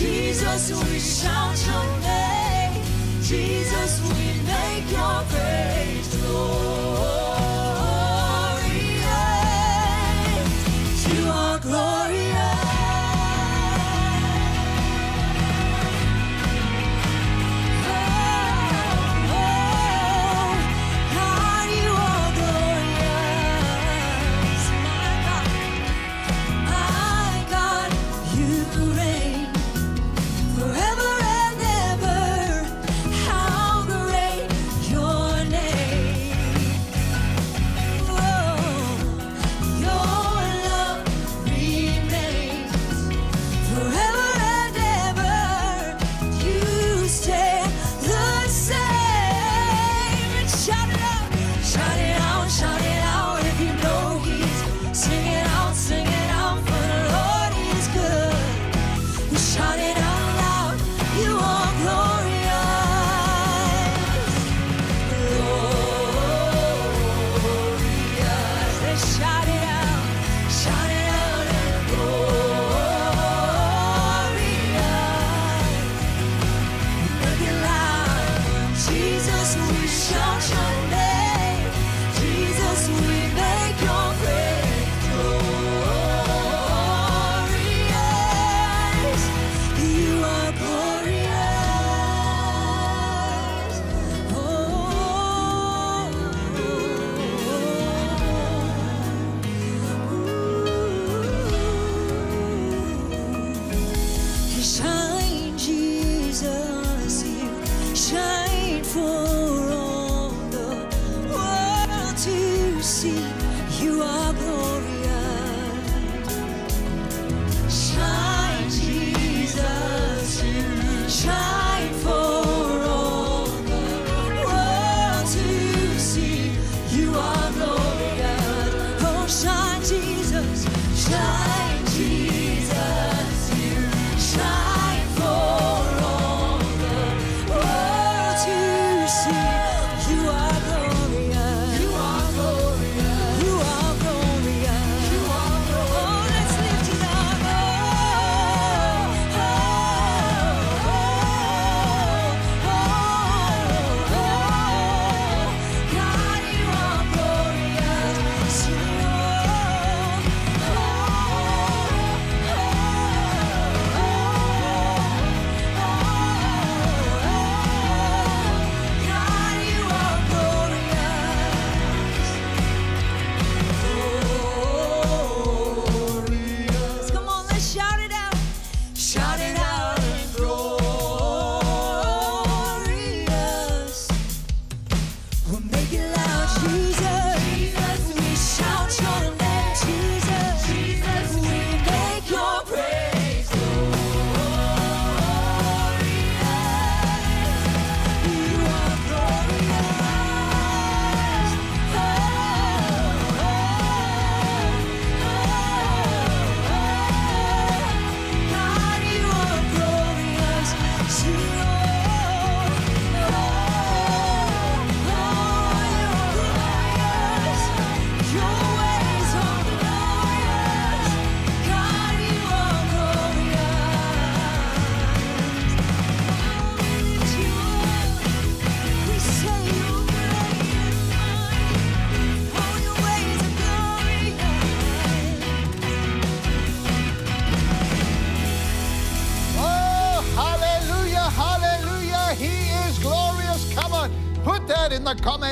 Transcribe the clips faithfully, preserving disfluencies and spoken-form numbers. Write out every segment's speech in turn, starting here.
Jesus, we shout your name. Jesus, we make your praise glorious. You are glorious. Oh, oh, God, you are glorious. My God, my God, you reign.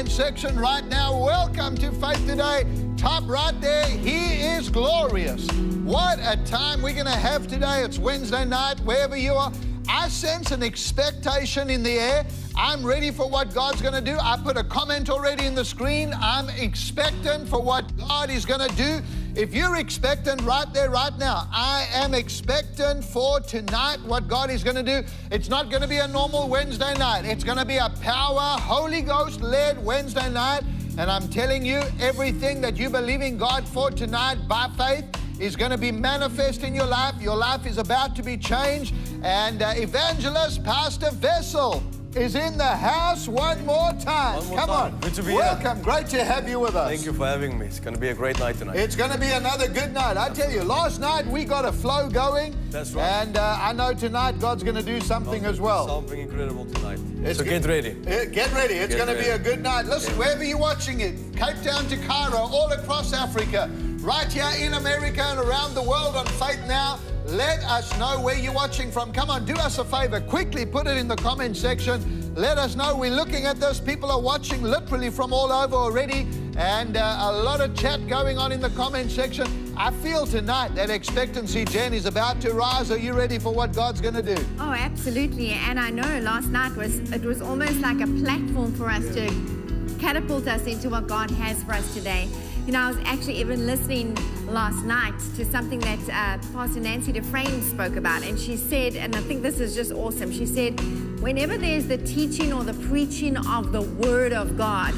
Section right now. Welcome to Faith Today. Top right there. He is glorious. What a time we're going to have today. It's Wednesday night, wherever you are. I sense an expectation in the air. I'm ready for what God's going to do. I put a comment already in the screen. I'm expectant for what God is going to do. If you're expectant right there, right now, I am expectant for tonight what God is going to do. It's not going to be a normal Wednesday night. It's going to be a power, Holy Ghost-led Wednesday night. And I'm telling you, everything that you believe in God for tonight by faith is going to be manifest in your life. Your life is about to be changed. And uh, evangelist, Pastor Wessel is in the house one more time. One more Come time. on. Good to be Welcome. Here. Great to have you with us. Thank you for having me. It's going to be a great night tonight. It's going to be another good night. I tell you, last night we got a flow going. That's right. And uh, I know tonight God's going to do something God's as well. Something incredible tonight. It's so get ready. Get ready. It's going to be a good night. Listen, yeah. wherever you're watching it, Cape Town to Cairo, all across Africa, right here in America and around the world on Faith Now, let us know where you're watching from. Come on, do us a favor. Quickly put it in the comment section. Let us know. We're looking at this. People are watching literally from all over already. And uh, a lot of chat going on in the comment section. I feel tonight that expectancy, Jen, is about to rise. Are you ready for what God's going to do? Oh, absolutely. And I know last night was it was almost like a platform for us yeah. to catapult us into what God has for us today. You know, I was actually even listening last night to something that uh, Pastor Nancy Dufresne spoke about, and she said, and I think this is just awesome, she said, whenever there's the teaching or the preaching of the Word of God,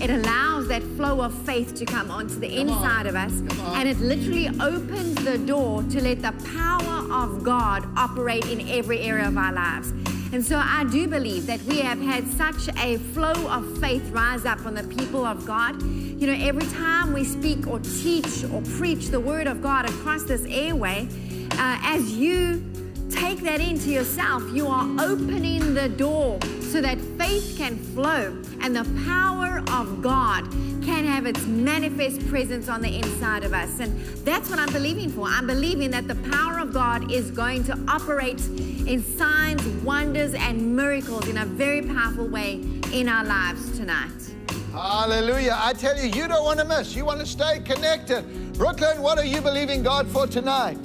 it allows that flow of faith to come onto the come inside on. of us, and it literally opens the door to let the power of God operate in every area of our lives. And so I do believe that we have had such a flow of faith rise up on the people of God. You know, every time we speak or teach or preach the Word of God across this airway, uh, as you take that into yourself, you are opening the door so that faith can flow and the power of God can have its manifest presence on the inside of us. And that's what I'm believing for. I'm believing that the power of God is going to operate in signs, wonders, and miracles in a very powerful way in our lives tonight. Hallelujah. I tell you, you don't want to miss. You want to stay connected. Brooklyn, what are you believing God for tonight?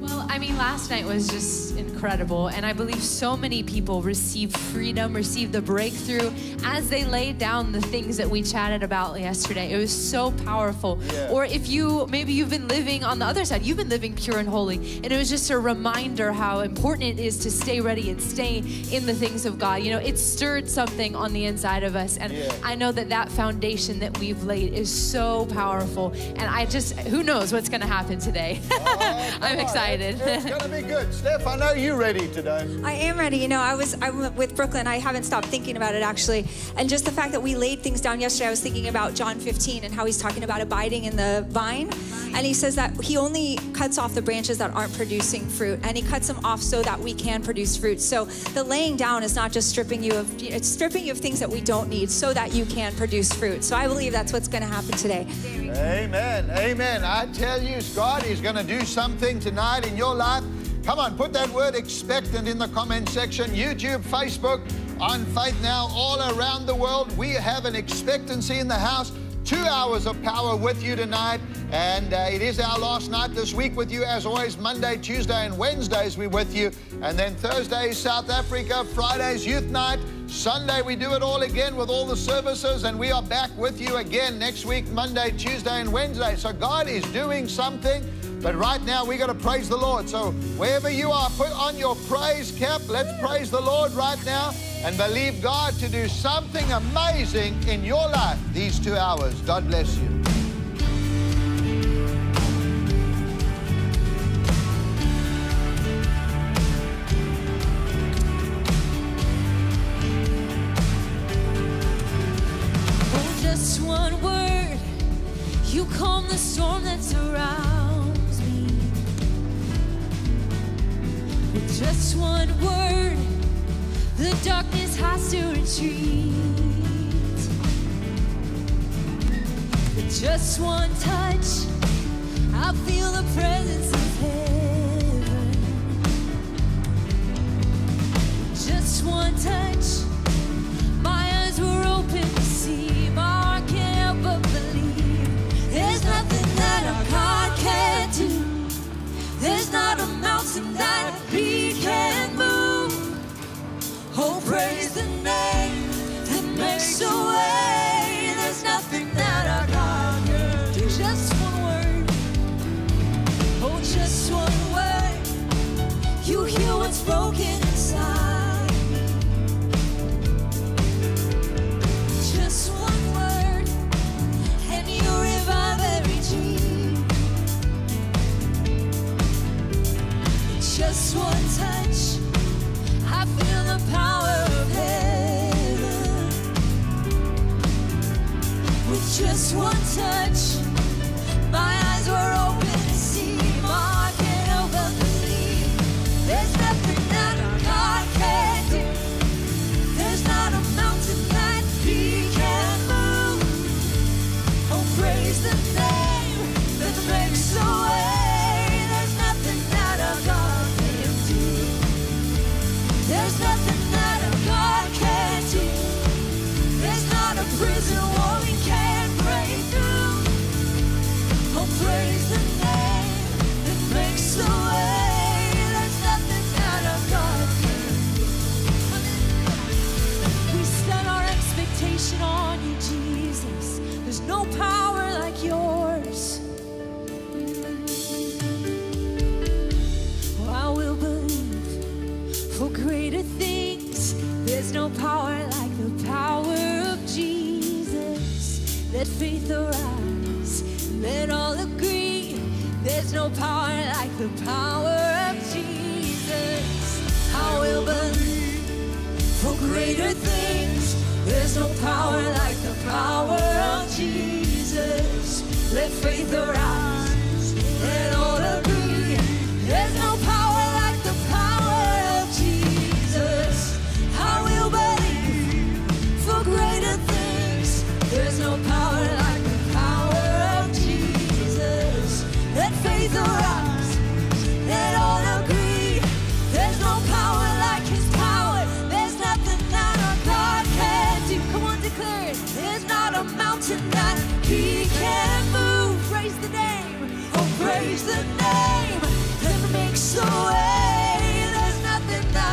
Well, I mean, last night was just incredible, and I believe so many people received freedom, received the breakthrough as they laid down the things that we chatted about yesterday. It was so powerful. Yeah. Or if you, maybe you've been living on the other side, you've been living pure and holy, and it was just a reminder how important it is to stay ready and stay in the things of God. You know, it stirred something on the inside of us, and yeah. I know that that foundation that we've laid is so powerful, and I just, who knows what's going to happen today. Oh, I'm excited. It's going to be good. Steph, I know you're ready today. I am ready. You know, I was I'm with Brooklyn. I haven't stopped thinking about it, actually. And just the fact that we laid things down yesterday, I was thinking about John fifteen and how he's talking about abiding in the vine. And he says that he only cuts off the branches that aren't producing fruit. And he cuts them off so that we can produce fruit. So the laying down is not just stripping you of, it's stripping you of things that we don't need so that you can produce fruit. So I believe that's what's going to happen today. Amen. Amen. I tell you, God is going to do something tonight in your life. Come on, put that word expectant in the comment section. YouTube, Facebook, on Faith Now, all around the world. We have an expectancy in the house. Two hours of power with you tonight. And uh, it is our last night this week with you. As always, Monday, Tuesday, and Wednesdays we're with you. And then Thursday is South Africa. Friday's Youth Night. Sunday we do it all again with all the services. And we are back with you again next week, Monday, Tuesday, and Wednesday. So God is doing something. But right now, we got to praise the Lord. So wherever you are, put on your praise cap. Let's praise the Lord right now and believe God to do something amazing in your life these two hours. God bless you. Oh, just one word. You calm the storm that's around. Just one word, the darkness has to retreat. With just one touch, I feel the presence of heaven. With just one touch, my eyes were open to see. My heart can't help but believe. There's nothing that our God can't do. There's not a mountain that we can move. Oh, praise the name that makes a way. There's nothing that our God can do. Just one word. Oh, just one word. You hear what's broken inside. Just one word, and you revive every dream. Just one touch, I feel the power of it. for greater things. There's no power like the power of Jesus. Let faith arise, let all agree. There's no power like the power of Jesus. I will believe for greater things. There's no power like the power of Jesus. Let faith arise, let all agree. There's no power like the power of Jesus. I will believe for greater things. There's no power like the power of Jesus. Let faith arise, let all agree. There's no power like his power. There's nothing that our God can do. Come on, declare it. There's not a mountain that he can move. Praise the name, oh praise the name that makes the way. There's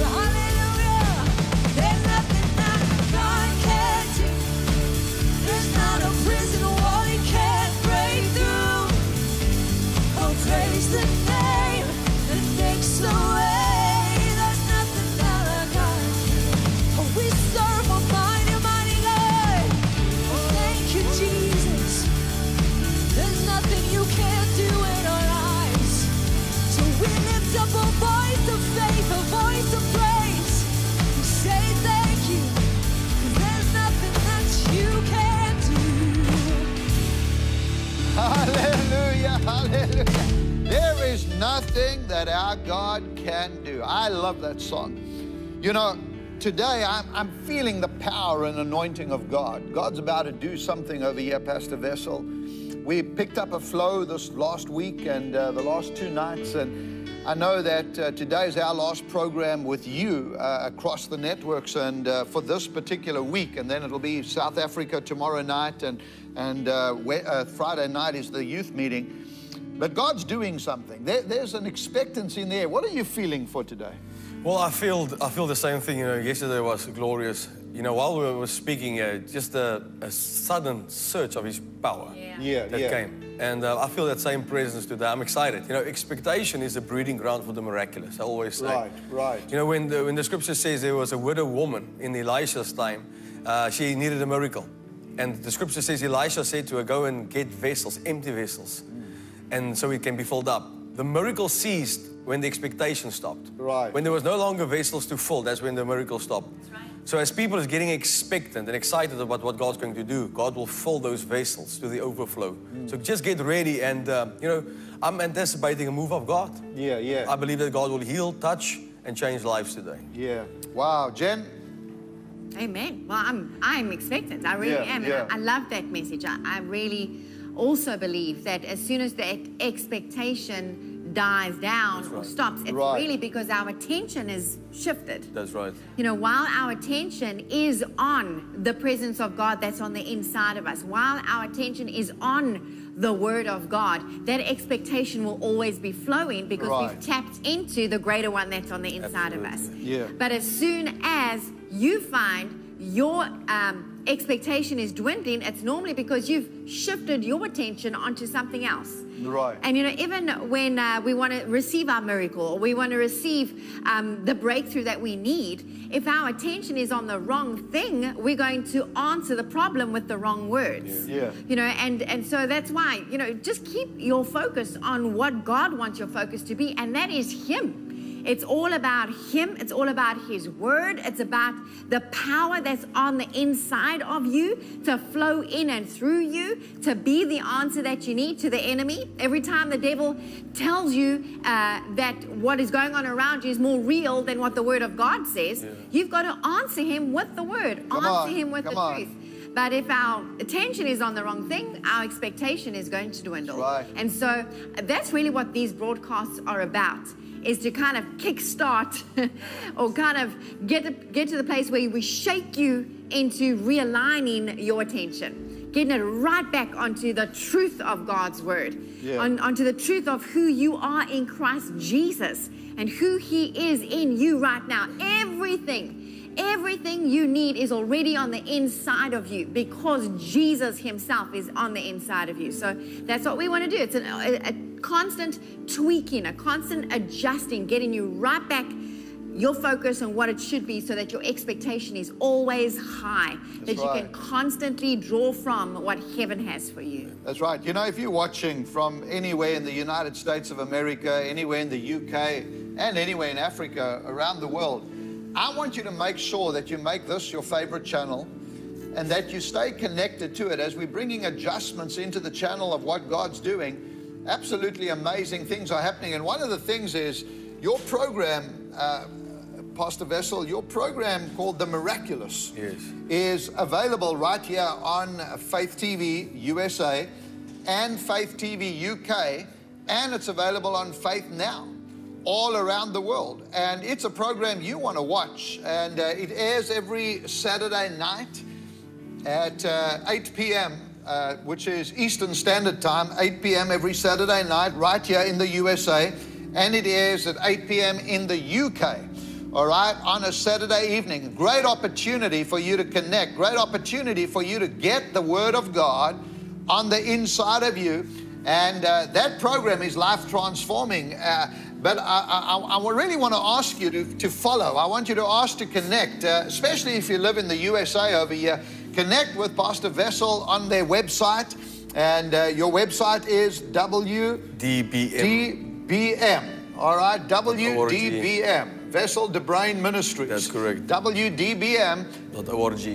nothing that our God can do. Hallelujah. There's nothing that our God can do. There's not a prison wall he can't break through. Oh praise the name that makes the way. There's nothing that our God can do. Oh, we serve a mighty, mighty God. Oh, thank you, Jesus. There's nothing you can't do in our lives. So we lift up a voice of faith, a voice of praise. We say thank you. 'Cause there's nothing that you can't do. Hallelujah, hallelujah. There is nothing that our God can do. I love that song. You know, today I'm, I'm feeling the power and anointing of God. God's about to do something over here, Pastor Wessel. We picked up a flow this last week and uh, the last two nights, and I know that uh, today is our last program with you uh, across the networks, and uh, for this particular week, and then it'll be South Africa tomorrow night, and, and uh, we, uh, Friday night is the youth meeting. But God's doing something. There, there's an expectancy in the air. What are you feeling for today? Well, I feel, I feel the same thing. You know, yesterday was glorious. You know, while we were speaking, uh, just a, a sudden surge of his power yeah. Yeah, that yeah. came. And uh, I feel that same presence today. I'm excited. You know, expectation is a breeding ground for the miraculous, I always say. Right, right. You know, when the, when the scripture says there was a widow woman in Elisha's time, uh, she needed a miracle. And the scripture says Elisha said to her, go and get vessels, empty vessels. And so it can be filled up. The miracle ceased when the expectation stopped. Right. When there was no longer vessels to fill, that's when the miracle stopped. That's right. So as people is getting expectant and excited about what God's going to do, God will fill those vessels to the overflow. Mm. So just get ready, and uh, you know, I'm anticipating a move of God. Yeah, yeah. I believe that God will heal, touch, and change lives today. Yeah. Wow, Jen. Amen. Well, I'm I'm expectant. I really yeah, am. Yeah. I, I love that message. I, I really. also believe that as soon as the expectation dies down right. or stops, it's right. really because our attention is shifted. That's right. You know, while our attention is on the presence of God that's on the inside of us, while our attention is on the Word of God, that expectation will always be flowing because right. we've tapped into the greater one that's on the inside Absolutely. of us. Yeah. But as soon as you find your um, expectation is dwindling, it's normally because you've shifted your attention onto something else. Right. And you know, even when uh, we want to receive our miracle, or we want to receive um, the breakthrough that we need, if our attention is on the wrong thing, we're going to answer the problem with the wrong words. Yeah. yeah. You know, and, and so that's why, you know, just keep your focus on what God wants your focus to be, and that is Him. It's all about Him. It's all about His Word. It's about the power that's on the inside of you to flow in and through you, to be the answer that you need to the enemy. Every time the devil tells you uh, that what is going on around you is more real than what the Word of God says, yeah. you've got to answer him with the Word. Come answer on, him with the on. truth. But if our attention is on the wrong thing, our expectation is going to dwindle. Right. And so that's really what these broadcasts are about, is to kind of kickstart or kind of get to, get to the place where we shake you into realigning your attention, getting it right back onto the truth of God's Word, yeah. on, onto the truth of who you are in Christ Jesus and who He is in you right now. Everything. Everything you need is already on the inside of you because Jesus Himself is on the inside of you. So that's what we want to do. It's an, a, a constant tweaking, a constant adjusting, getting you right back your focus on what it should be so that your expectation is always high, that you can constantly draw from what heaven has for you. That's right. You know, if you're watching from anywhere in the United States of America, anywhere in the U K, and anywhere in Africa, around the world, I want you to make sure that you make this your favorite channel and that you stay connected to it as we're bringing adjustments into the channel of what God's doing. Absolutely amazing things are happening. And one of the things is your program, uh, Pastor Wessel, your program called The Miraculous, yes, is available right here on Faith T V U S A and Faith T V U K, and it's available on Faith Now all around the world. And it's a program you want to watch, and uh, it airs every Saturday night at uh, eight p m uh, which is Eastern Standard Time, eight p m every Saturday night right here in the U S A, and it airs at eight p m in the U K, all right, on a Saturday evening. Great opportunity for you to connect, great opportunity for you to get the Word of God on the inside of you, and uh, that program is life-transforming. Uh, But I, I, I really want to ask you to, to follow. I want you to ask to connect, uh, especially if you live in the U S A over here. Connect with Pastor Wessel on their website. And uh, your website is W D B M. D B M. All right, W D B M. Wessel Du Bruyn Ministries. That's correct. W D B M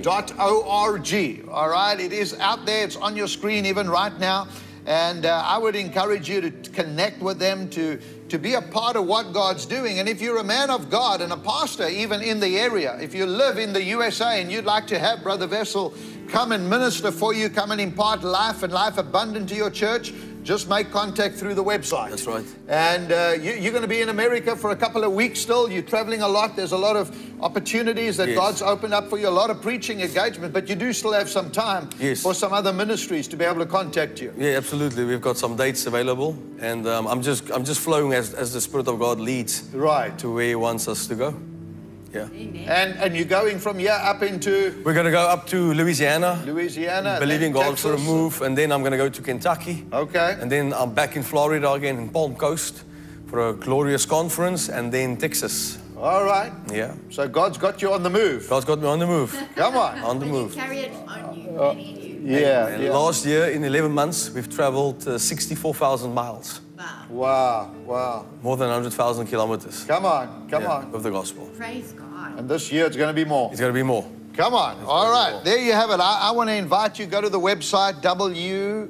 dot org. All right, it is out there. It's on your screen even right now. And uh, I would encourage you to connect with them, to, to be a part of what God's doing. And if you're a man of God and a pastor even in the area, if you live in the U S A and you'd like to have Brother Wessel come and minister for you, come and impart life and life abundant to your church, just make contact through the website. That's right. And uh, you, you're going to be in America for a couple of weeks still. You're traveling a lot. There's a lot of opportunities that yes. God's opened up for you, a lot of preaching engagement, but you do still have some time yes. for some other ministries to be able to contact you. Yeah, absolutely. We've got some dates available, and um, I'm just I'm just flowing as, as the Spirit of God leads right. to where He wants us to go. Yeah. And, and you're going from here up into? We're going to go up to Louisiana. Louisiana. Believing God for a move. And then I'm going to go to Kentucky. Okay. And then I'm back in Florida again, in Palm Coast, for a glorious conference. And then Texas. All right. Yeah. So God's got you on the move. God's got me on the move. Come on. On the move. Carry it on you. Uh, you. Yeah, and, and yeah. Last year, in eleven months, we've traveled uh, sixty-four thousand miles. Wow. Wow. Wow. More than one hundred thousand kilometers. Come on. Come yeah, on. With the gospel. Praise God. And this year it's going to be more. It's going to be more. Come on. It's All right. There you have it. I, I want to invite you. Go to the website W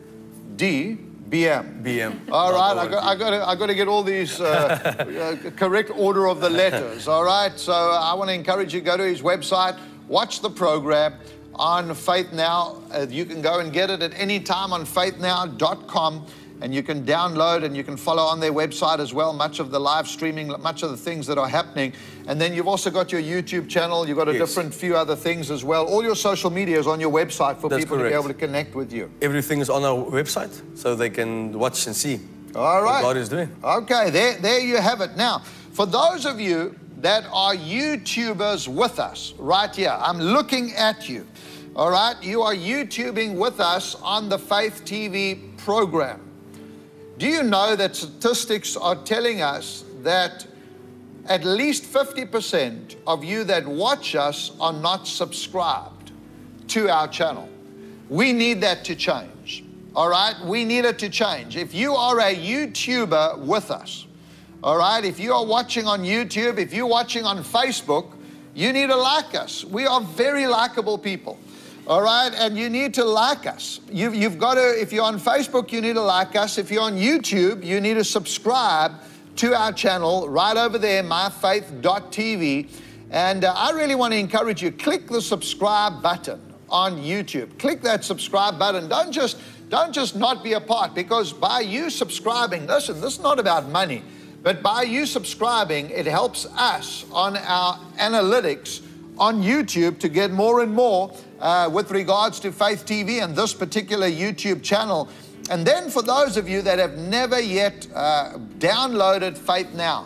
D B M. B M. All right. I got, I got to, I got to get all these uh, uh, correct order of the letters. All right. So I want to encourage you. Go to his website. Watch the program on Faith Now. Uh, you can go and get it at any time on faith now dot com. And you can download and you can follow on their website as well, much of the live streaming, much of the things that are happening. And then you've also got your YouTube channel. You've got a yes. different few other things as well. All your social media is on your website for That's people correct. to be able to connect with you. Everything is on our website, so they can watch and see All right. what God is doing. Okay, there, there you have it. Now, for those of you that are YouTubers with us right here, I'm looking at you. All right, you are YouTubing with us on the Faith T V program. Do you know that statistics are telling us that at least fifty percent of you that watch us are not subscribed to our channel? We need that to change, all right? We need it to change. If you are a YouTuber with us, all right, if you are watching on YouTube, if you're watching on Facebook, you need to like us. We are very likable people. All right, and you need to like us. You've, you've got to, if you're on Facebook, you need to like us. If you're on YouTube, you need to subscribe to our channel right over there, my faith dot t v. And uh, I really want to encourage you, click the subscribe button on YouTube. Click that subscribe button. Don't just, don't just not be a part, because by you subscribing, listen, this is not about money, but by you subscribing, it helps us on our analytics on YouTube to get more and more Uh, with regards to Faith T V and this particular YouTube channel. And then for those of you that have never yet uh, downloaded Faith Now,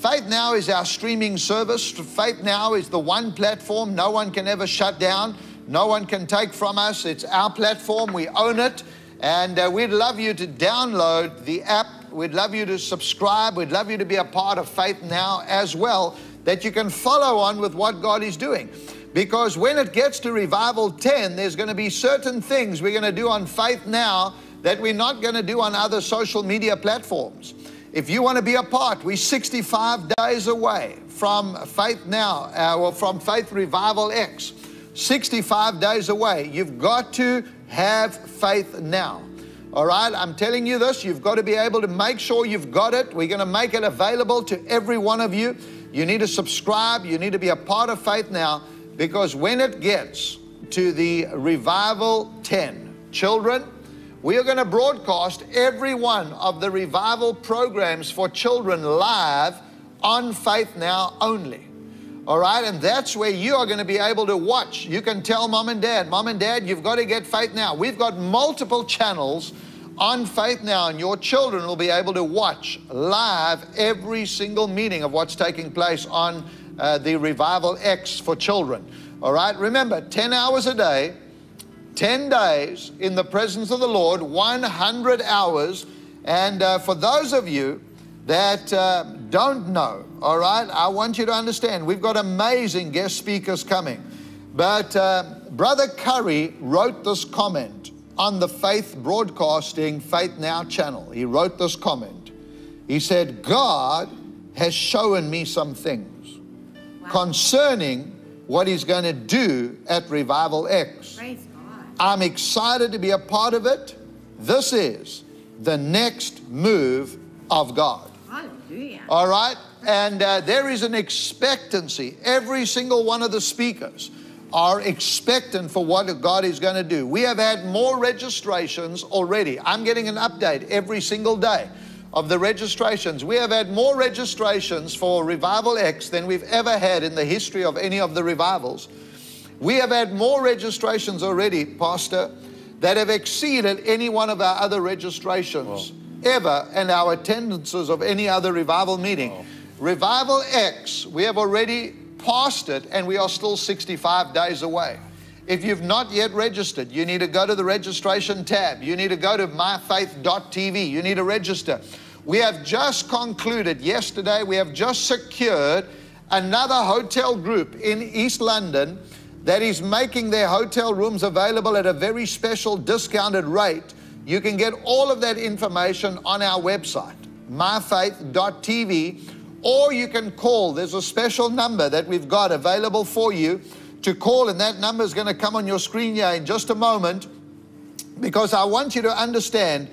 Faith Now is our streaming service. Faith Now is the one platform no one can ever shut down. No one can take from us. It's our platform. We own it. And uh, we'd love you to download the app We'd love you to subscribe. We'd love you to be a part of Faith Now as well, that you can follow on with what God is doing. Because when it gets to Revival ten, there's going to be certain things we're going to do on Faith Now that we're not going to do on other social media platforms. If you want to be a part, we're sixty-five days away from Faith Now, uh, or from Faith Revival X. sixty-five days away. You've got to have faith now. All right, I'm telling you this, you've got to be able to make sure you've got it. We're going to make it available to every one of you. You need to subscribe. You need to be a part of Faith Now, because when it gets to the Revival ten, children, we are going to broadcast every one of the revival programs for children live on Faith Now only. All right, and that's where you are going to be able to watch. You can tell Mom and Dad, Mom and Dad, you've got to get Faith Now. We've got multiple channels on Faith Now, and your children will be able to watch live every single meeting of what's taking place on uh, the Revival X for children. All right, remember, ten hours a day, ten days in the presence of the Lord, one hundred hours. And uh, for those of you that uh, don't know, all right, I want you to understand, we've got amazing guest speakers coming. But uh, Brother Curry wrote this comment on the Faith Broadcasting Faith Now channel. He wrote this comment. He said, God has shown me some things wow. concerning what he's going to do at Revival X. Praise God. I'm excited to be a part of it. This is the next move of God. Hallelujah. All right. And uh, there is an expectancy. Every single one of the speakers are expectant for what God is going to do. We have had more registrations already. I'm getting an update every single day of the registrations. We have had more registrations for Revival X than we've ever had in the history of any of the revivals. We have had more registrations already, Pastor, that have exceeded any one of our other registrations wow. ever, and our attendances of any other revival meeting. Wow. Revival X, we have already past it, and we are still sixty-five days away. If you've not yet registered, you need to go to the registration tab. You need to go to my faith dot t v. You need to register. We have just concluded yesterday, we have just secured another hotel group in East London that is making their hotel rooms available at a very special discounted rate. You can get all of that information on our website, my faith dot t v. Or you can call. There's a special number that we've got available for you to call, and that number is going to come on your screen here in just a moment, because I want you to understand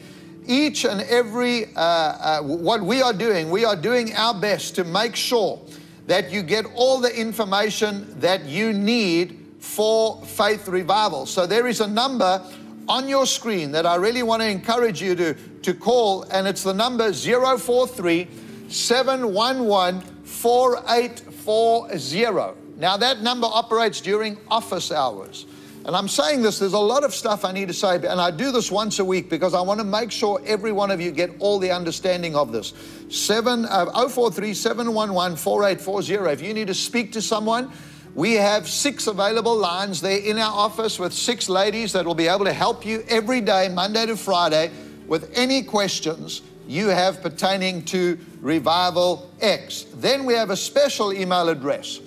each and every, uh, uh, what we are doing, we are doing our best to make sure that you get all the information that you need for Faith Revival. So there is a number on your screen that I really want to encourage you to, to call, and it's the number zero four three, seven one one, four eight four zero. Now that number operates during office hours. And I'm saying this, there's a lot of stuff I need to say, and I do this once a week because I want to make sure every one of you get all the understanding of this. zero four three, seven one one, four eight four zero. If you need to speak to someone, we have six available lines there in our office with six ladies that will be able to help you every day, Monday to Friday, with any questions you have pertaining to Revival X. Then we have a special email address.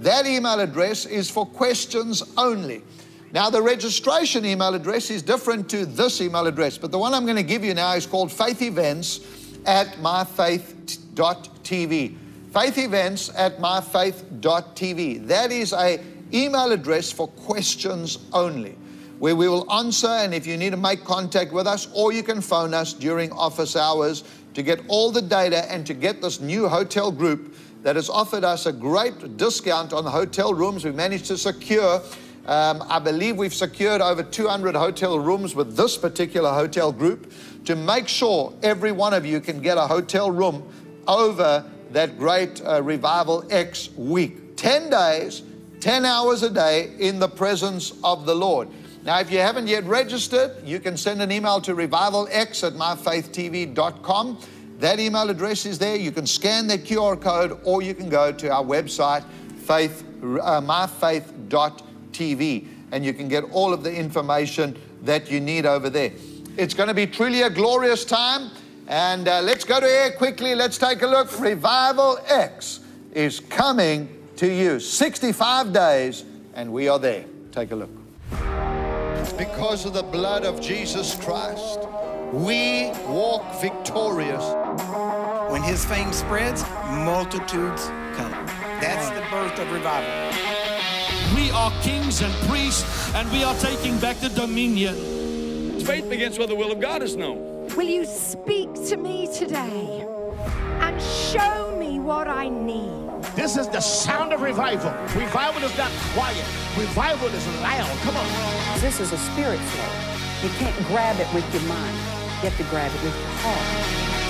That email address is for questions only. Now the registration email address is different to this email address, but the one I'm going to give you now is called faith events at my faith dot t v. faith events at my faith dot t v. That is a email address for questions only, where we will answer, and if you need to make contact with us, or you can phone us during office hours to get all the data and to get this new hotel group that has offered us a great discount on the hotel rooms. We've managed to secure, um, I believe we've secured over two hundred hotel rooms with this particular hotel group to make sure every one of you can get a hotel room over that great uh, Revival X week. ten days, ten hours a day in the presence of the Lord. Now, if you haven't yet registered, you can send an email to revival x at my faith t v dot com. That email address is there. You can scan the Q R code, or you can go to our website, faith, uh, my faith dot t v, and you can get all of the information that you need over there. It's going to be truly a glorious time. And uh, let's go to air quickly. Let's take a look. Revival X is coming to you. sixty-five days, and we are there. Take a look. Because of the blood of Jesus Christ, we walk victorious. When his fame spreads, multitudes come. That's the birth of revival. We are kings and priests, and we are taking back the dominion. Faith begins where the will of God is known. Will you speak to me today and show me what I need? This is the sound of revival. Revival is not quiet. Revival is loud. Come on. This is a spirit flow. You can't grab it with your mind. You have to grab it with your heart.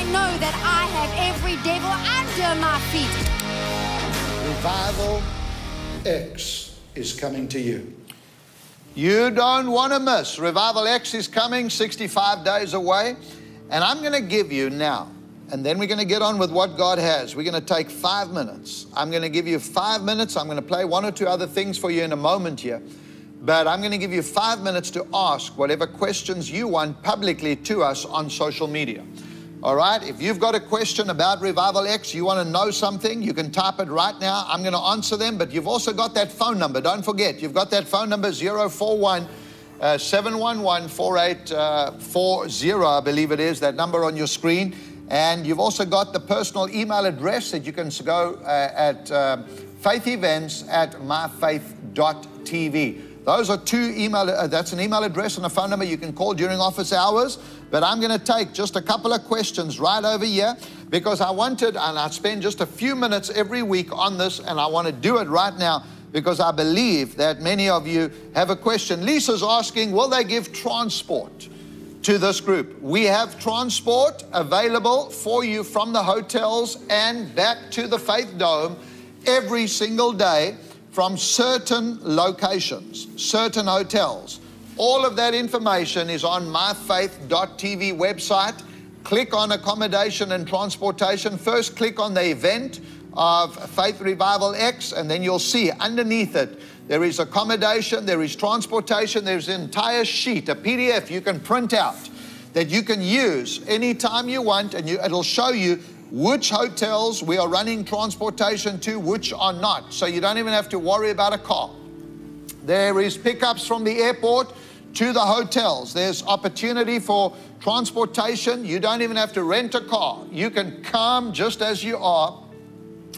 I know that I have every devil under my feet. Revival X is coming to you. You don't want to miss. Revival X is coming, sixty-five days away. And I'm going to give you now, and then we're going to get on with what God has. We're going to take five minutes. I'm going to give you five minutes. I'm going to play one or two other things for you in a moment here. But I'm going to give you five minutes to ask whatever questions you want publicly to us on social media. All right, if you've got a question about Revival X, you want to know something, you can type it right now. I'm going to answer them, but you've also got that phone number. Don't forget, you've got that phone number, zero four one, seven one one, four eight four zero, I believe it is, that number on your screen. And you've also got the personal email address that you can go uh, at uh, faith events at my faith dot t v. Those are two email, uh, that's an email address and a phone number you can call during office hours. But I'm going to take just a couple of questions right over here because I wanted, and I spend just a few minutes every week on this, and I want to do it right now because I believe that many of you have a question. Lisa's asking, will they give transport to this group? We have transport available for you from the hotels and back to the Faith Dome every single day, from certain locations, certain hotels. All of that information is on my faith dot t v website. Click on accommodation and transportation. First, click on the event of Faith Revival X, and then you'll see underneath it, there is accommodation, there is transportation, there's an entire sheet, a P D F you can print out that you can use anytime you want, and you, it'll show you which hotels we are running transportation to, which are not. So you don't even have to worry about a car. There is pickups from the airport to the hotels. There's opportunity for transportation. You don't even have to rent a car. You can come just as you are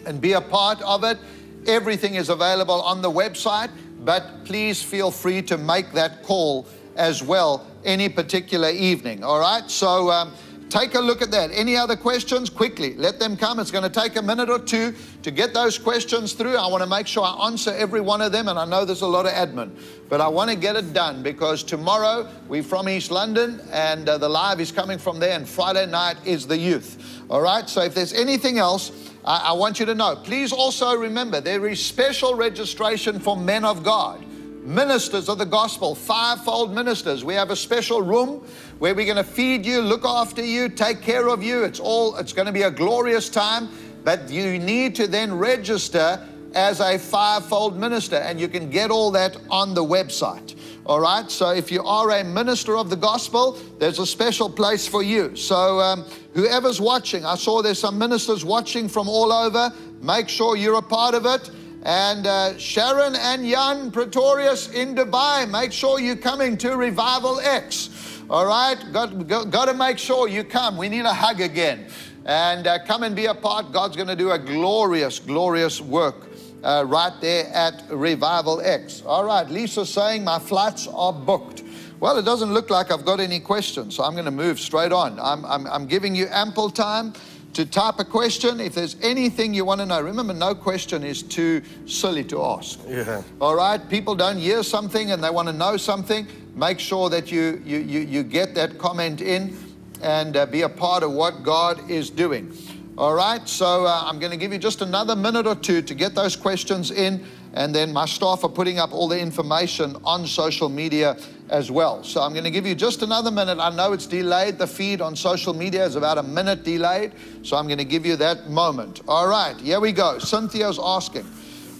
and be a part of it. Everything is available on the website, but please feel free to make that call as well any particular evening, all right? So, um, take a look at that. Any other questions? Quickly, let them come. It's going to take a minute or two to get those questions through. I want to make sure I answer every one of them, and I know there's a lot of admin, but I want to get it done because tomorrow we're from East London, and uh, the live is coming from there, and Friday night is the youth. All right, so if there's anything else, I, I want you to know. Please also remember there is special registration for men of God, ministers of the gospel, fivefold ministers. We have a special room where we're going to feed you, look after you, take care of you. It's all, it's going to be a glorious time, but you need to then register as a fivefold minister, and you can get all that on the website. All right, so if you are a minister of the gospel, there's a special place for you. So um, whoever's watching, I saw there's some ministers watching from all over. Make sure you're a part of it. And uh, Sharon and Jan Pretorius in Dubai, make sure you're coming to Revival X. All right, got, got, got to make sure you come. We need a hug again. And uh, come and be a part. God's going to do a glorious, glorious work uh, right there at Revival X. All right, Lisa's saying my flights are booked. Well, it doesn't look like I've got any questions, so I'm going to move straight on. I'm, I'm, I'm giving you ample time to type a question. If there's anything you want to know, remember, no question is too silly to ask. Yeah. All right, people don't hear something and they want to know something. Make sure that you, you, you, you get that comment in and uh, be a part of what God is doing. All right, so uh, I'm going to give you just another minute or two to get those questions in, and then my staff are putting up all the information on social media as well. So I'm going to give you just another minute. I know it's delayed. The feed on social media is about a minute delayed. So I'm going to give you that moment. All right, here we go. Cynthia's asking.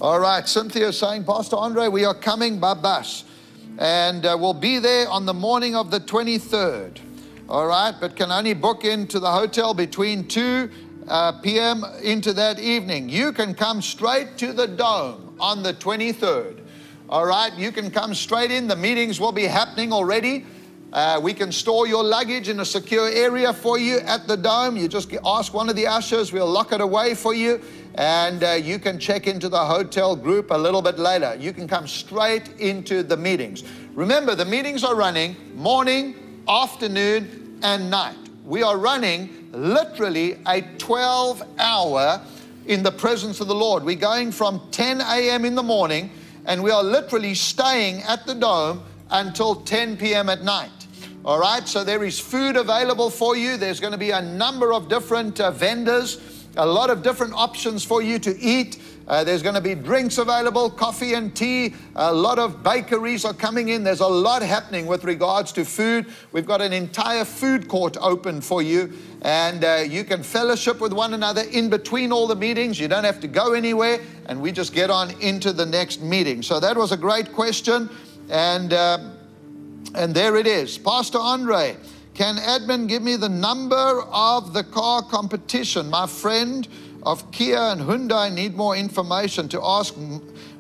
All right, Cynthia's saying, Pastor Andre, we are coming by bus, and uh, we'll be there on the morning of the twenty-third. all right, but can only book into the hotel between two p m into that evening. You can come straight to the Dome on the twenty-third. All right, you can come straight in. The meetings will be happening already. Uh, we can store your luggage in a secure area for you at the Dome. You just ask one of the ushers, we'll lock it away for you. And uh, you can check into the hotel group a little bit later. You can come straight into the meetings. Remember, the meetings are running morning, afternoon, and night. We are running literally a twelve hour in the presence of the Lord. We're going from ten a m in the morning, and we are literally staying at the Dome until ten p m at night. All right, so there is food available for you. There's going to be a number of different uh, vendors, a lot of different options for you to eat. Uh, there's going to be drinks available, coffee and tea. A lot of bakeries are coming in. There's a lot happening with regards to food. We've got an entire food court open for you, and uh, you can fellowship with one another in between all the meetings. You don't have to go anywhere, and we just get on into the next meeting. So that was a great question, and, uh, and there it is. Pastor Andre, can admin give me the number of the car competition? My friend of Kia and Hyundai need more information to ask.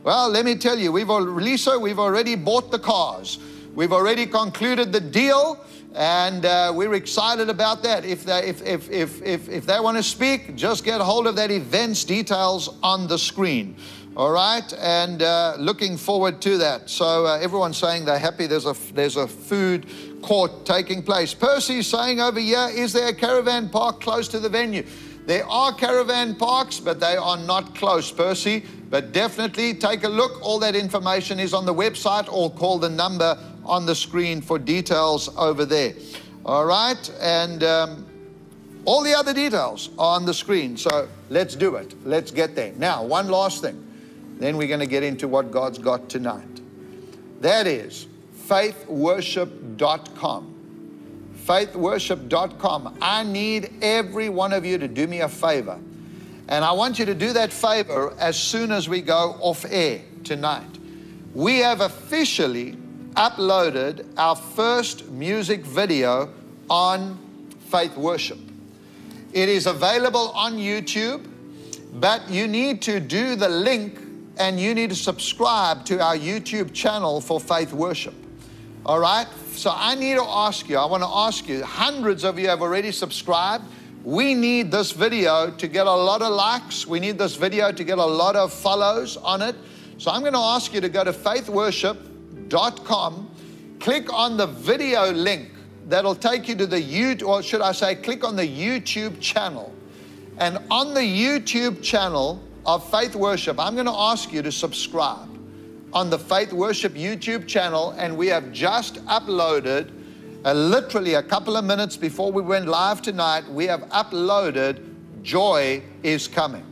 Well, let me tell you, we've already, Lisa, we've already bought the cars. We've already concluded the deal, and uh, we're excited about that. If they, if, if, if, if, if they want to speak, just get hold of that event's details on the screen. All right, and uh, looking forward to that. So uh, everyone's saying they're happy. There's a, there's a food court taking place. Percy's saying over here, is there a caravan park close to the venue? There are caravan parks, but they are not close, Percy. But definitely take a look. All that information is on the website, or call the number on the screen for details over there. All right, and um, all the other details are on the screen. So let's do it. Let's get there. Now, one last thing. Then we're going to get into what God's got tonight. That is faith worship dot com. faith worship dot com. I need every one of you to do me a favor. And I want you to do that favor as soon as we go off air tonight. We have officially uploaded our first music video on Faith Worship. It is available on YouTube, but you need to do the link, and you need to subscribe to our YouTube channel for Faith Worship. All right? So I need to ask you, I want to ask you, hundreds of you have already subscribed. We need this video to get a lot of likes. We need this video to get a lot of follows on it. So I'm going to ask you to go to faith worship dot com, click on the video link. That'll take you to the YouTube, or should I say, click on the YouTube channel. And on the YouTube channel of Faith Worship, I'm going to ask you to subscribe on the Faith Worship YouTube channel. And we have just uploaded, uh, literally a couple of minutes before we went live tonight, we have uploaded Joy is Coming.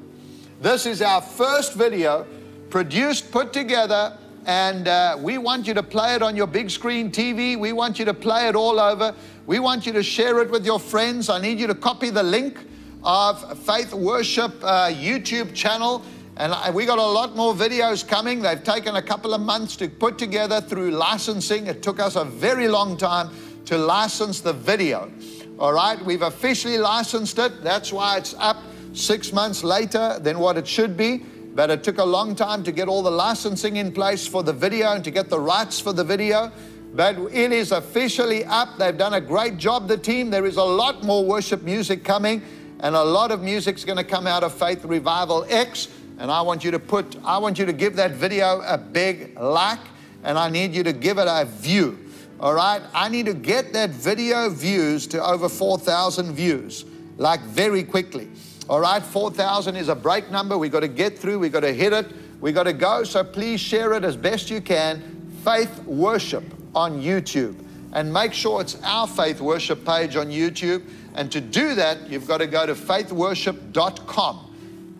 This is our first video produced, put together, and uh, we want you to play it on your big screen T V. We want you to play it all over. We want you to share it with your friends. I need you to copy the link of Faith Worship uh, YouTube channel. And I, we got a lot more videos coming. They've taken a couple of months to put together through licensing. It took us a very long time to license the video. All right, we've officially licensed it. That's why it's up six months later than what it should be. But it took a long time to get all the licensing in place for the video and to get the rights for the video. But it is officially up. They've done a great job, the team. There is a lot more worship music coming. And a lot of music's going to come out of Faith Revival X. And I want you to put, I want you to give that video a big like. And I need you to give it a view. All right? I need to get that video views to over four thousand views. Like very quickly. All right? four thousand is a break number. We've got to get through. We've got to hit it. We've got to go. So please share it as best you can. Faith Worship on YouTube. And make sure it's our Faith Worship page on YouTube. And to do that, you've got to go to faith worship dot com.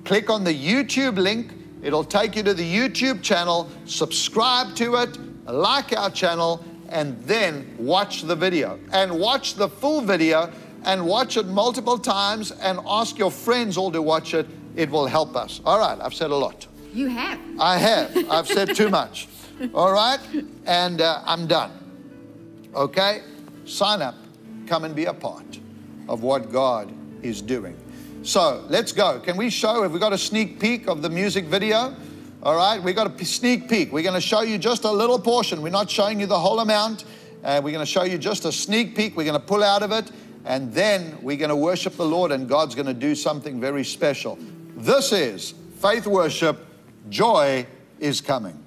Click on the YouTube link. It'll take you to the YouTube channel. Subscribe to it, like our channel, and then watch the video. And watch the full video, and watch it multiple times, and ask your friends all to watch it. It will help us. All right, I've said a lot. You have. I have. I've said too much. All right, and uh, I'm done. Okay, sign up. come and be a part of what God is doing. So let's go. Can we show, have we got a sneak peek of the music video? All right, we got a sneak peek. We're going to show you just a little portion. We're not showing you the whole amount. Uh, we're going to show you just a sneak peek. We're going to pull out of it, and then we're going to worship the Lord, and God's going to do something very special. This is Faith Worship. Joy is coming.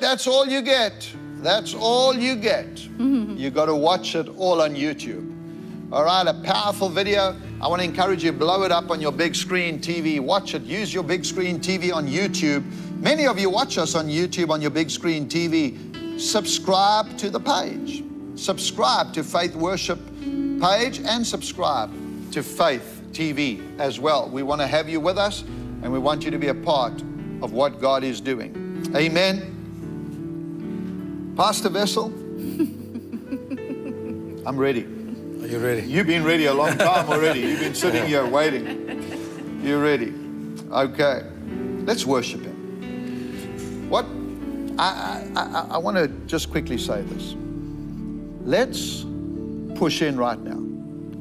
That's all you get. That's all you get. Mm-hmm. You got to watch it all on YouTube. All right, a powerful video. I want to encourage you, blow it up on your big screen T V. Watch it. Use your big screen T V on YouTube. Many of you watch us on YouTube on your big screen T V. Subscribe to the page. Subscribe to Faith Worship page and subscribe to Faith T V as well. We want to have you with us, and we want you to be a part of what God is doing. Amen. Pastor Wessel, I'm ready. Are you ready? You've been ready a long time already. You've been sitting here waiting. You're ready. Okay. Let's worship Him. What? I, I, I, I want to just quickly say this. Let's push in right now.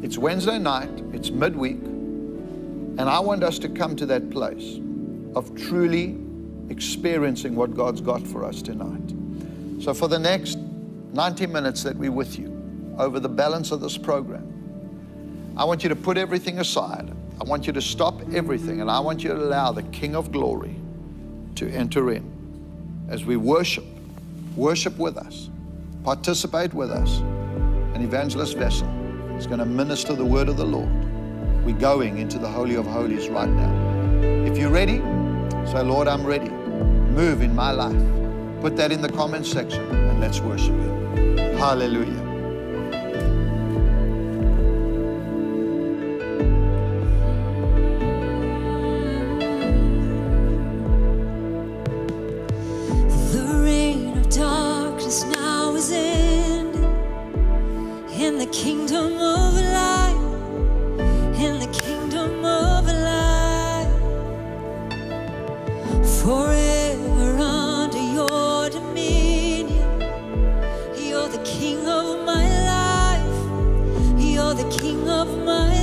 It's Wednesday night. It's midweek. And I want us to come to that place of truly experiencing what God's got for us tonight. So for the next ninety minutes that we're with you, over the balance of this program, I want you to put everything aside. I want you to stop everything, and I want you to allow the King of Glory to enter in as we worship. Worship with us, participate with us. And Evangelist Wessel is going to minister the word of the Lord. We're going into the Holy of Holies right now. If you're ready, say, Lord, I'm ready. Move in my life. Put that in the comments section, and let's worship Him. Hallelujah. The reign of darkness now is ended, and the kingdom of light, and the kingdom of light, forever under your dominion. You're the King of my life. You're the King of my life.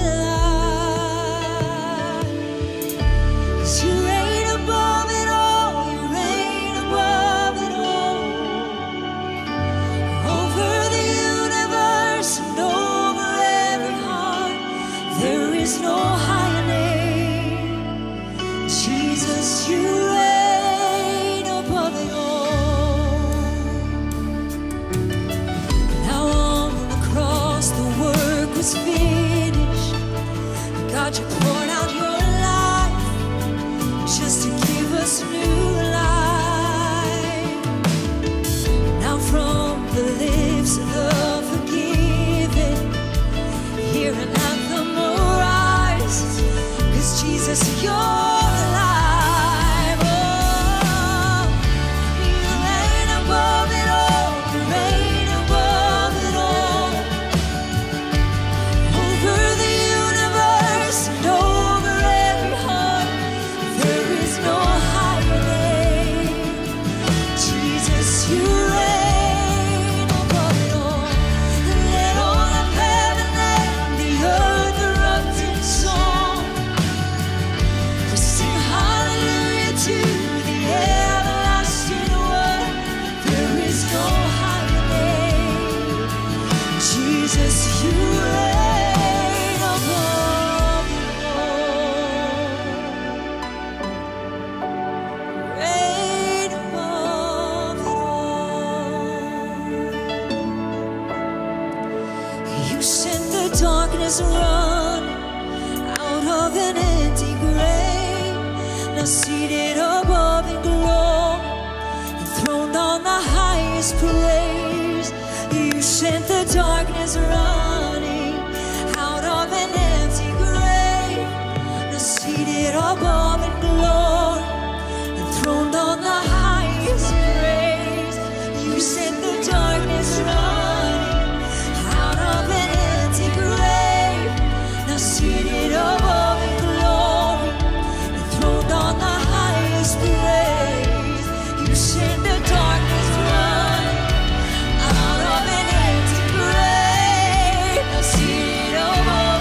'Cause you reign above it all. You reign above it all. Over the universe and over every heart, there is no higher name. Jesus, you reign. Finished. God, you poured out your life just to give us new life. Now from the lips of the forgiven, hear an anthem arise, 'cause Jesus, you're alive. Darkness run out of an end. are seated above in glory, enthroned on the highest praise. You sent the darkness running out of an empty grave. Now seated above in glory, enthroned on the highest praise. You sent the darkness running out of an empty grave. Now seated above in glory, enthroned on the highest praise. You sent the darkness running out of an empty grave. Now seated above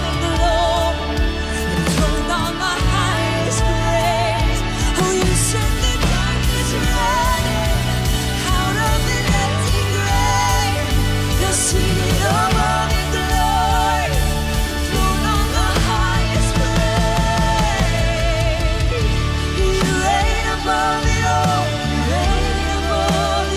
in glory, enthroned on the highest praise. Oh, you sent the darkness running out of an empty grave. Now seated above in glory, enthroned on the highest praise. You reign above it all, reign above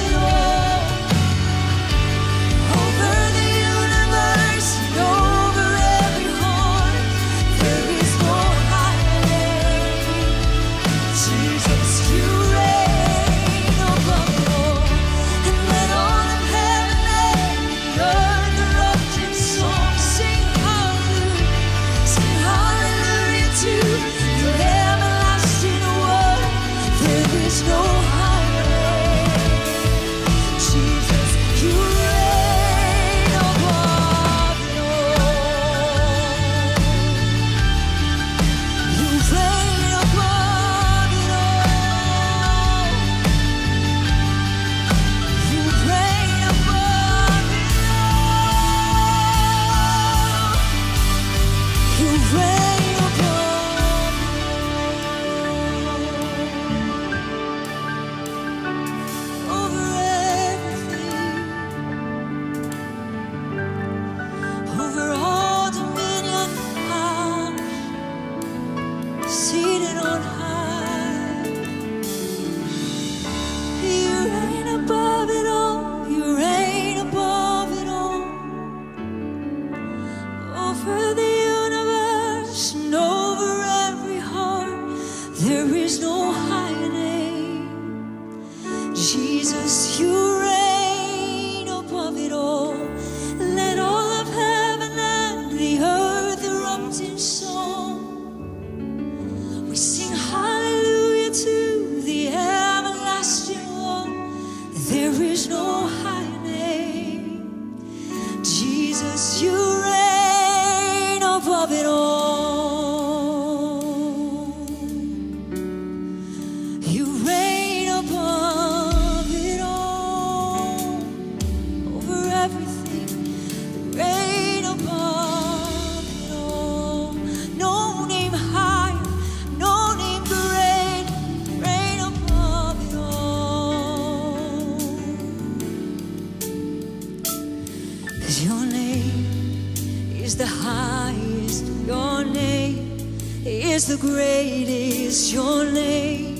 it all. Over the universe and over every heart, there is no higher name. Jesus, you reign above it all. And let all of heaven and the earth erupt in song. Sing hallelujah, sing hallelujah to your everlasting word. There is no higher name. Jesus, you reign above it all. You reign above it all. You reign above it all. You reign above it all. Over everything, over all dominion and power, seated on high. You reign above it all, you reign above it all. Over the universe and over every heart, there is no higher name. Jesus, you reign above it all. Let all of heaven and the earth erupt in song. We sing hallelujah to the everlasting one. There is no higher name. Jesus, you reign above it all. You reign above it all, over everything. Reign above it all. No name higher, no name great. Reign above it all. 'Cause your name is the highest. Your name is the greatest. Your name,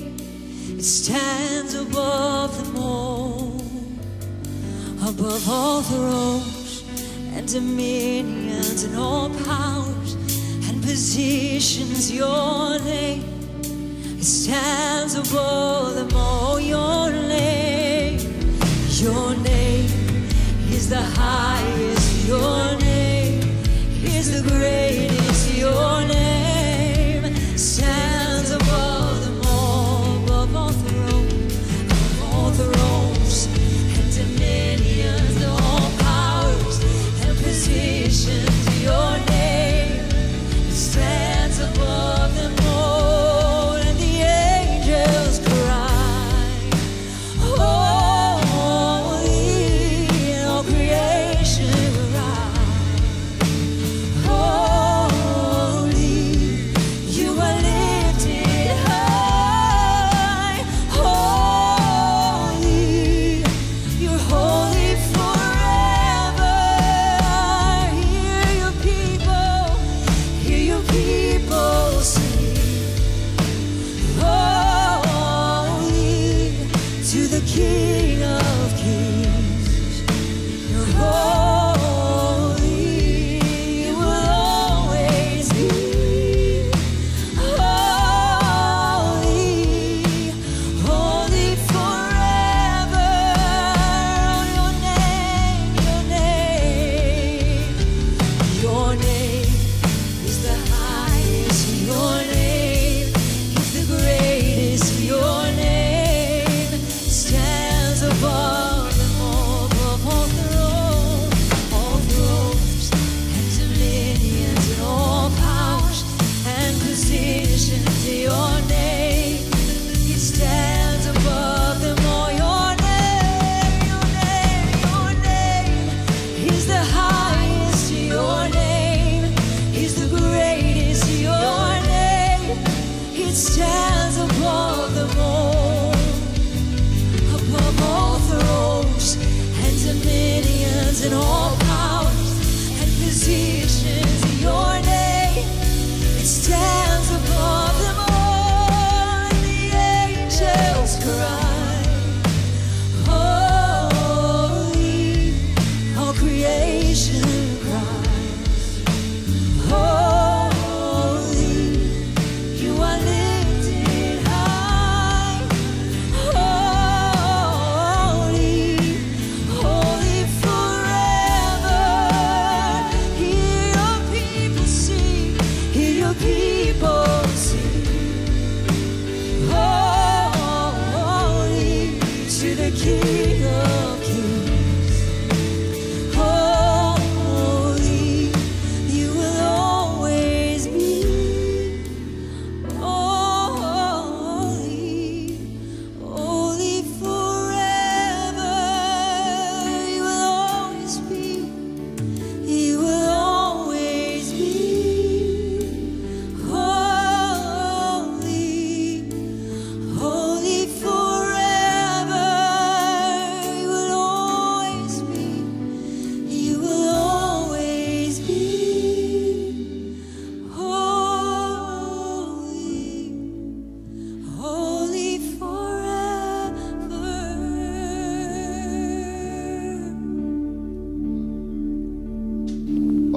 it stands above them all, above all thrones and dominions and all powers and positions. Your name, it stands above them all. Your name, your name is the highest. Your name is the greatest. Your name stands above them all, above all thrones, above all thrones and dominions, all powers and positions. Your name stands above them all, and the angels cry, oh,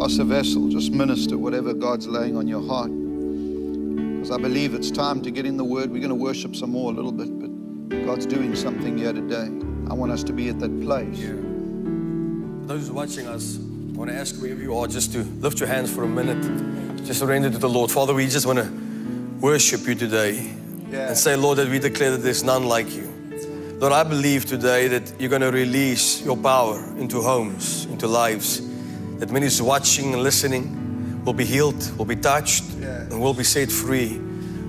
Pastor Wessel, just minister whatever God's laying on your heart. Because I believe it's time to get in the Word. We're going to worship some more a little bit, but God's doing something here today. I want us to be at that place. Yeah. For those watching us, I want to ask wherever you are just to lift your hands for a minute. Just surrender to the Lord. Father, we just want to worship you today. Yeah. And say, Lord, that we declare that there's none like you. Lord, I believe today that you're going to release your power into homes, into lives, that many is watching and listening will be healed, will be touched, yeah. and will be set free.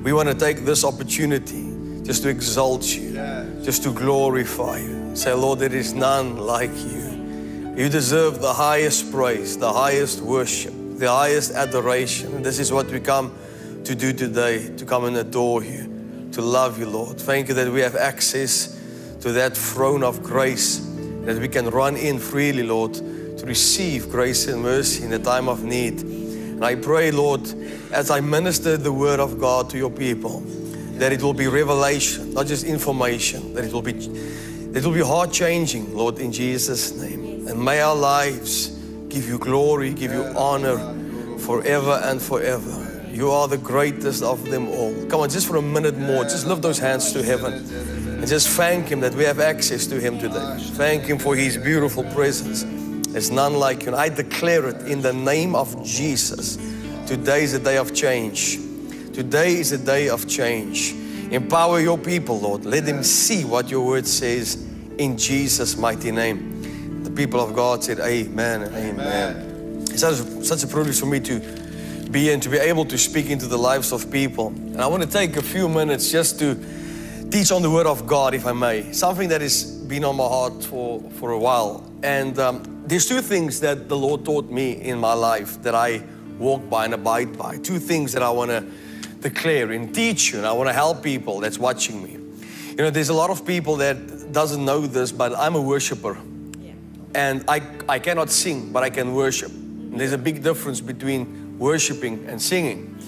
We want to take this opportunity just to exalt you, yeah. just to glorify you. Say, Lord, there is none like you. You deserve the highest praise, the highest worship, the highest adoration. And this is what we come to do today, to come and adore you, to love you, Lord. Thank you that we have access to that throne of grace, that we can run in freely, Lord, to receive grace and mercy in the time of need. And I pray, Lord, as I minister the Word of God to your people, that it will be revelation, not just information, that it will be, it will be heart-changing, Lord, in Jesus' name. And may our lives give you glory, give you honor forever and forever. You are the greatest of them all. Come on, just for a minute more, just lift those hands to heaven and just thank Him that we have access to Him today. Thank Him for His beautiful presence. There's none like you. And I declare it in the name of Jesus. Today is a day of change. Today is a day of change. Empower your people, Lord. Let them see what your word says in Jesus' mighty name. The people of God said, amen and amen. It's such a privilege for me to be and to be able to speak into the lives of people. And I want to take a few minutes just to teach on the Word of God, if I may. Something that has been on my heart for, for a while. And um, there's two things that the Lord taught me in my life that I walk by and abide by. Two things that I want to declare and teach you, and I want to help people that's watching me. You know, there's a lot of people that doesn't know this, but I'm a worshiper. Yeah. And I, I cannot sing, but I can worship. And there's a big difference between worshiping and singing.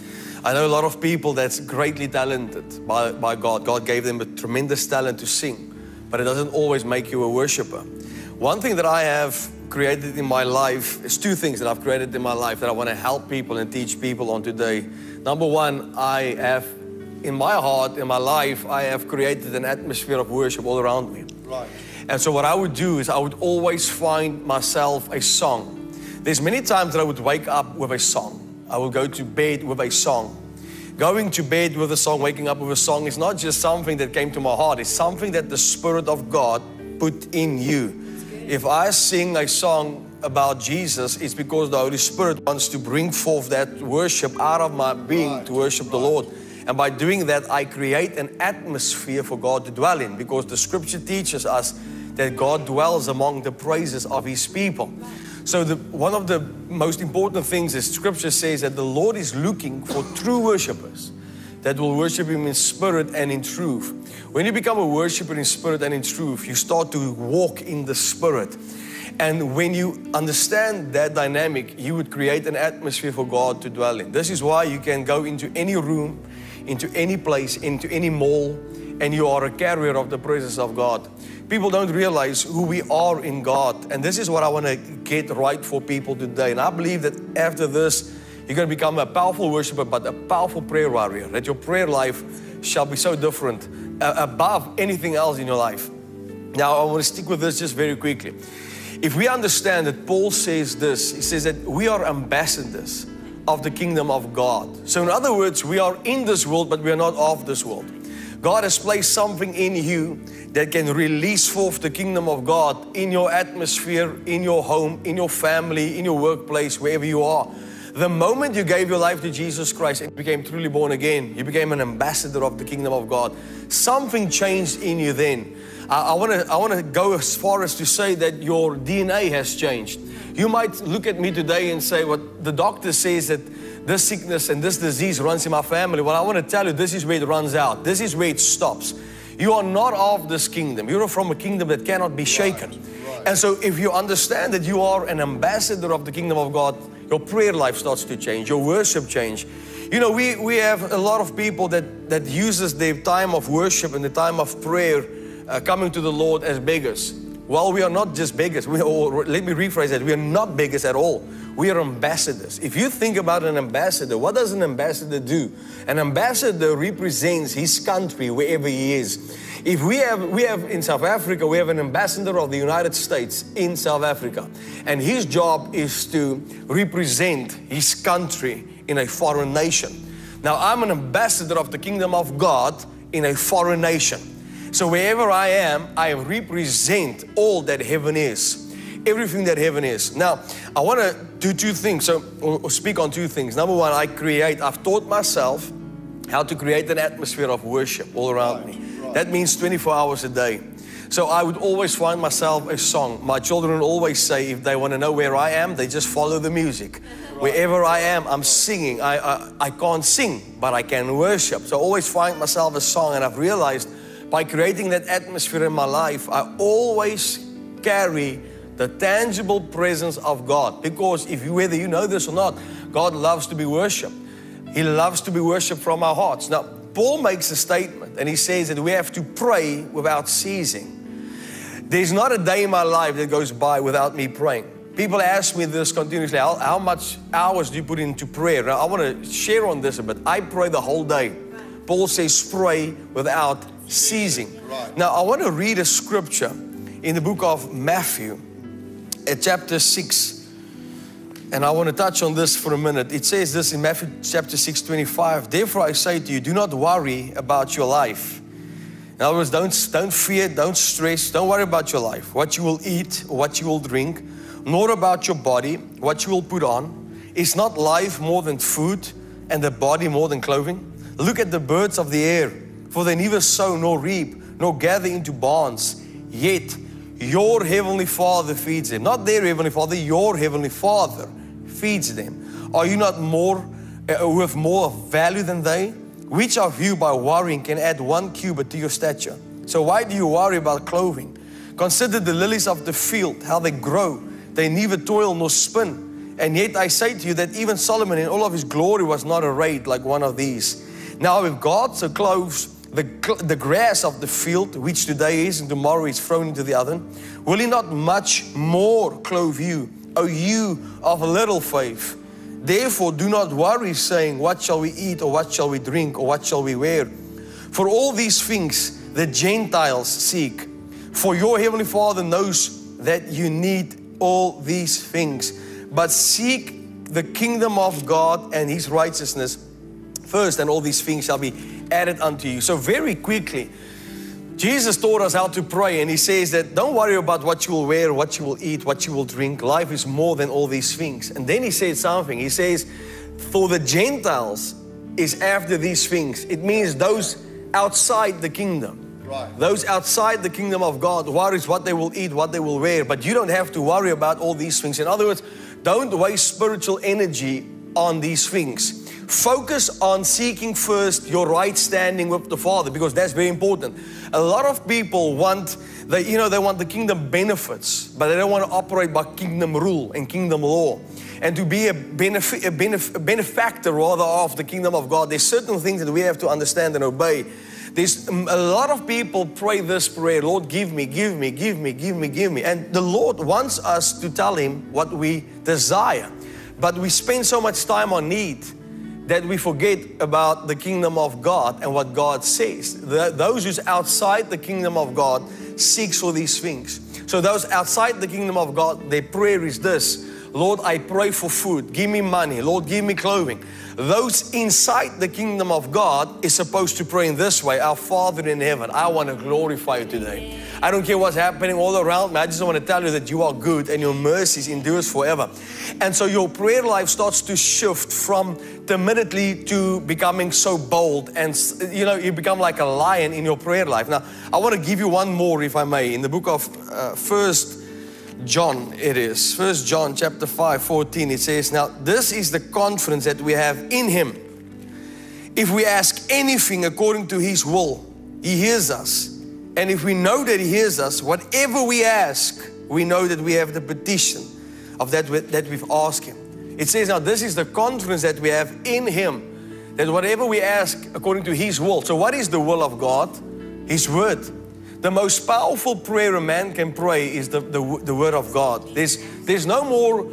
I know a lot of people that's greatly talented by, by God. God gave them a tremendous talent to sing, but it doesn't always make you a worshiper. One thing that I have created in my life is two things that I've created in my life that I want to help people and teach people on today. Number one, I have in my heart, in my life, I have created an atmosphere of worship all around me. Right. And so what I would do is I would always find myself a song. There's many times that I would wake up with a song. I would go to bed with a song. Going to bed with a song, waking up with a song is not just something that came to my heart. It's something that the Spirit of God put in you. If I sing a song about Jesus, it's because the Holy Spirit wants to bring forth that worship out of my being right, to worship right. the Lord. And by doing that, I create an atmosphere for God to dwell in, because the Scripture teaches us that God dwells among the praises of His people. So the, one of the most important things is Scripture says that the Lord is looking for true worshipers that will worship Him in spirit and in truth. When you become a worshiper in spirit and in truth, you start to walk in the Spirit. And when you understand that dynamic, you would create an atmosphere for God to dwell in. This is why you can go into any room, into any place, into any mall, and you are a carrier of the presence of God. People don't realize who we are in God. And this is what I want to get right for people today. And I believe that after this, you're going to become a powerful worshiper, but a powerful prayer warrior. That your prayer life shall be so different uh, above anything else in your life. Now, I want to stick with this just very quickly. If we understand that Paul says this, he says that we are ambassadors of the kingdom of God. So in other words, we are in this world, but we are not of this world. God has placed something in you that can release forth the kingdom of God in your atmosphere, in your home, in your family, in your workplace, wherever you are. The moment you gave your life to Jesus Christ and became truly born again, you became an ambassador of the kingdom of God. Something changed in you then. I, I want to I want to go as far as to say that your D N A has changed. You might look at me today and say, what the doctor says that this sickness and this disease runs in my family. Well, I want to tell you, this is where it runs out. This is where it stops. You are not of this kingdom. You are from a kingdom that cannot be shaken. Right. Right. And so if you understand that you are an ambassador of the kingdom of God, your prayer life starts to change, your worship change. You know, we, we have a lot of people that, that uses their time of worship and the time of prayer uh, coming to the Lord as beggars. Well, we are not just beggars. We, or let me rephrase that. We are not beggars at all. We are ambassadors. If you think about an ambassador, what does an ambassador do? An ambassador represents his country wherever he is. If we have, we have in South Africa, we have an ambassador of the United States in South Africa. And his job is to represent his country in a foreign nation. Now, I'm an ambassador of the kingdom of God in a foreign nation. So wherever I am, I represent all that heaven is, everything that heaven is. Now, I want to do two things, so or speak on two things. Number one, I create, I've taught myself how to create an atmosphere of worship all around right, me. Right. That means twenty-four hours a day. So I would always find myself a song. My children always say if they want to know where I am, they just follow the music. Right. Wherever I am, I'm singing. I, I, I can't sing, but I can worship. So I always find myself a song, and I've realized by creating that atmosphere in my life, I always carry the tangible presence of God. Because if you, whether you know this or not, God loves to be worshipped. He loves to be worshipped from our hearts. Now, Paul makes a statement and he says that we have to pray without ceasing. There's not a day in my life that goes by without me praying. People ask me this continuously, how, how much hours do you put into prayer? Now, I want to share on this a bit. I pray the whole day. Paul says pray without ceasing. Ceasing. Right. Now, I want to read a scripture in the book of Matthew, at chapter six, and I want to touch on this for a minute. It says this in Matthew chapter six, twenty-five. Therefore, I say to you, do not worry about your life. In other words, don't don't fear, don't stress, don't worry about your life, what you will eat, what you will drink, nor about your body, what you will put on. Is not life more than food, and the body more than clothing? Look at the birds of the air. For they neither sow nor reap, nor gather into barns, yet your heavenly Father feeds them. Not their heavenly Father, your heavenly Father feeds them. Are you not more uh, worth more value than they? Which of you by worrying can add one cubit to your stature? So why do you worry about clothing? Consider the lilies of the field, how they grow. They neither toil nor spin. And yet I say to you that even Solomon in all of his glory was not arrayed like one of these. Now if God so clothes The, the grass of the field, which today is and tomorrow is thrown into the oven, will He not much more clothe you, O you of little faith? Therefore do not worry, saying, what shall we eat, or what shall we drink, or what shall we wear? For all these things the Gentiles seek. For your heavenly Father knows that you need all these things. But seek the kingdom of God and His righteousness first, and all these things shall be added unto you. So very quickly, Jesus taught us how to pray, and He says that don't worry about what you will wear, what you will eat, what you will drink. Life is more than all these things. And then He said something. He says, for the Gentiles is after these things. It means those outside the kingdom. Right. Those outside the kingdom of God worries what they will eat, what they will wear. But you don't have to worry about all these things. In other words, don't waste spiritual energy on these things. Focus on seeking first your right standing with the Father, because that's very important. A lot of people want, they, you know, they want the kingdom benefits, but they don't want to operate by kingdom rule and kingdom law. And to be a, benef a, benef a benefactor rather of the kingdom of God, there's certain things that we have to understand and obey. There's um, a lot of people pray this prayer, Lord, give me, give me, give me, give me, give me. And the Lord wants us to tell Him what we desire. But we spend so much time on need that we forget about the kingdom of God and what God says. The, those who's outside the kingdom of God seeks for these things. So those outside the kingdom of God, their prayer is this, Lord, I pray for food, give me money, Lord, give me clothing. Those inside the kingdom of God is supposed to pray in this way, our Father in heaven, I want to glorify you today. I don't care what's happening all around me, I just want to tell you that you are good and your mercies endures forever. And so your prayer life starts to shift from timidly to becoming so bold, and you know, you become like a lion in your prayer life. Now, I want to give you one more, if I may, in the book of uh, First John, it is. First John chapter five, fourteen, it says, now this is the confidence that we have in Him. If we ask anything according to His will, He hears us. And if we know that He hears us, whatever we ask, we know that we have the petition of that that we've asked Him. It says, now this is the confidence that we have in Him, that whatever we ask according to His will. So what is the will of God? His word. The most powerful prayer a man can pray is the, the, the word of God. There's, there's no more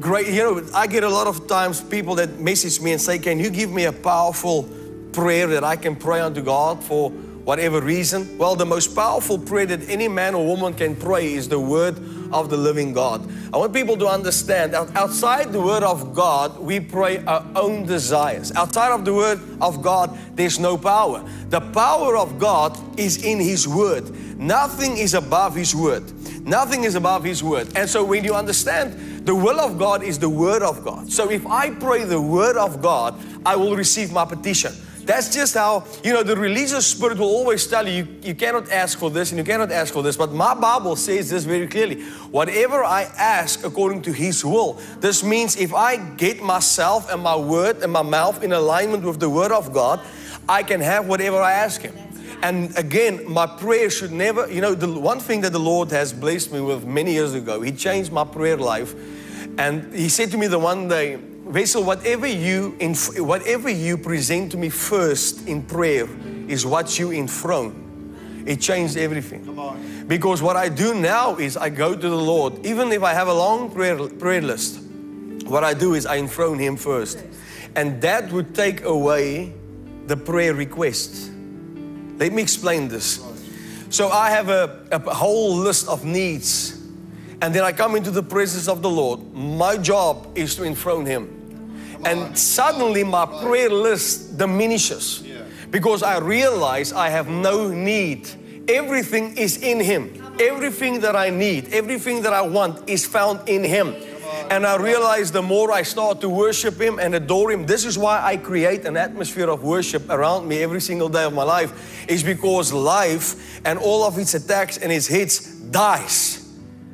great, you know, I get a lot of times people that message me and say, can you give me a powerful prayer that I can pray unto God for whatever reason? Well, the most powerful prayer that any man or woman can pray is the word of the living God. I want people to understand that outside the word of God, we pray our own desires. Outside of the word of God, there's no power. The power of God is in His word. Nothing is above His word. Nothing is above His word. And so when you understand the will of God is the word of God. So if I pray the word of God, I will receive my petition. That's just how, you know, the religious spirit will always tell you, you, you cannot ask for this and you cannot ask for this. But my Bible says this very clearly. Whatever I ask according to His will. This means if I get myself and my word and my mouth in alignment with the word of God, I can have whatever I ask Him. And again, my prayer should never, you know, the one thing that the Lord has blessed me with many years ago, He changed my prayer life. And He said to me the one day, Wessel, whatever you, inf whatever you present to me first in prayer is what you enthrone. It changed everything. Come on. Because what I do now is I go to the Lord. Even if I have a long prayer, prayer list, what I do is I enthrone Him first. And that would take away the prayer request. Let me explain this. So I have a, a whole list of needs. And then I come into the presence of the Lord. My job is to enthrone Him. And suddenly my prayer list diminishes. Because I realize I have no need. Everything is in Him. Everything that I need, everything that I want is found in Him. And I realize the more I start to worship Him and adore Him, this is why I create an atmosphere of worship around me every single day of my life. Is because life and all of its attacks and its hits dies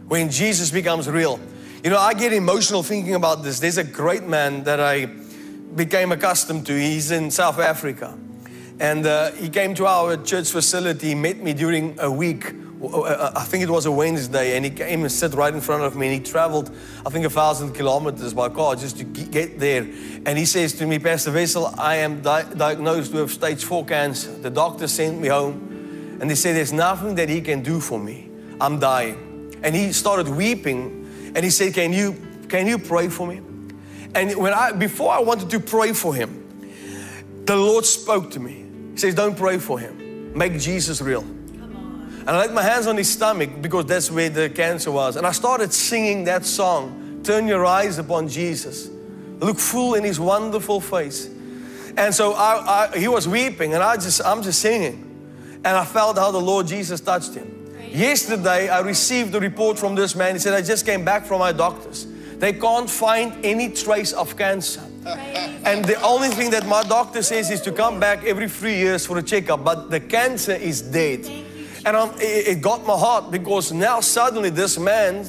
when Jesus becomes real. You know, I get emotional thinking about this. There's a great man that I became accustomed to. He's in South Africa. And uh, he came to our church facility, met me during a week. I think it was a Wednesday. And he came and sat right in front of me. And he traveled, I think, a thousand kilometers by car just to get there. And he says to me, Pastor Wessel, I am di diagnosed with stage four cancer. The doctor sent me home. And they said, there's nothing that he can do for me. I'm dying. And he started weeping, and he said, can you, can you pray for me? And when I, before I wanted to pray for him, the Lord spoke to me. He says, don't pray for him. Make Jesus real. Come on. And I laid my hands on his stomach because that's where the cancer was. And I started singing that song, Turn Your Eyes Upon Jesus. Look full in his wonderful face. And so I, I, he was weeping, and I just, I'm just singing. And I felt how the Lord Jesus touched him. Yesterday, I received a report from this man. He said, I just came back from my doctors. They can't find any trace of cancer. And the only thing that my doctor says is to come back every three years for a checkup. But the cancer is dead. And I'm, it got my heart because now suddenly this man,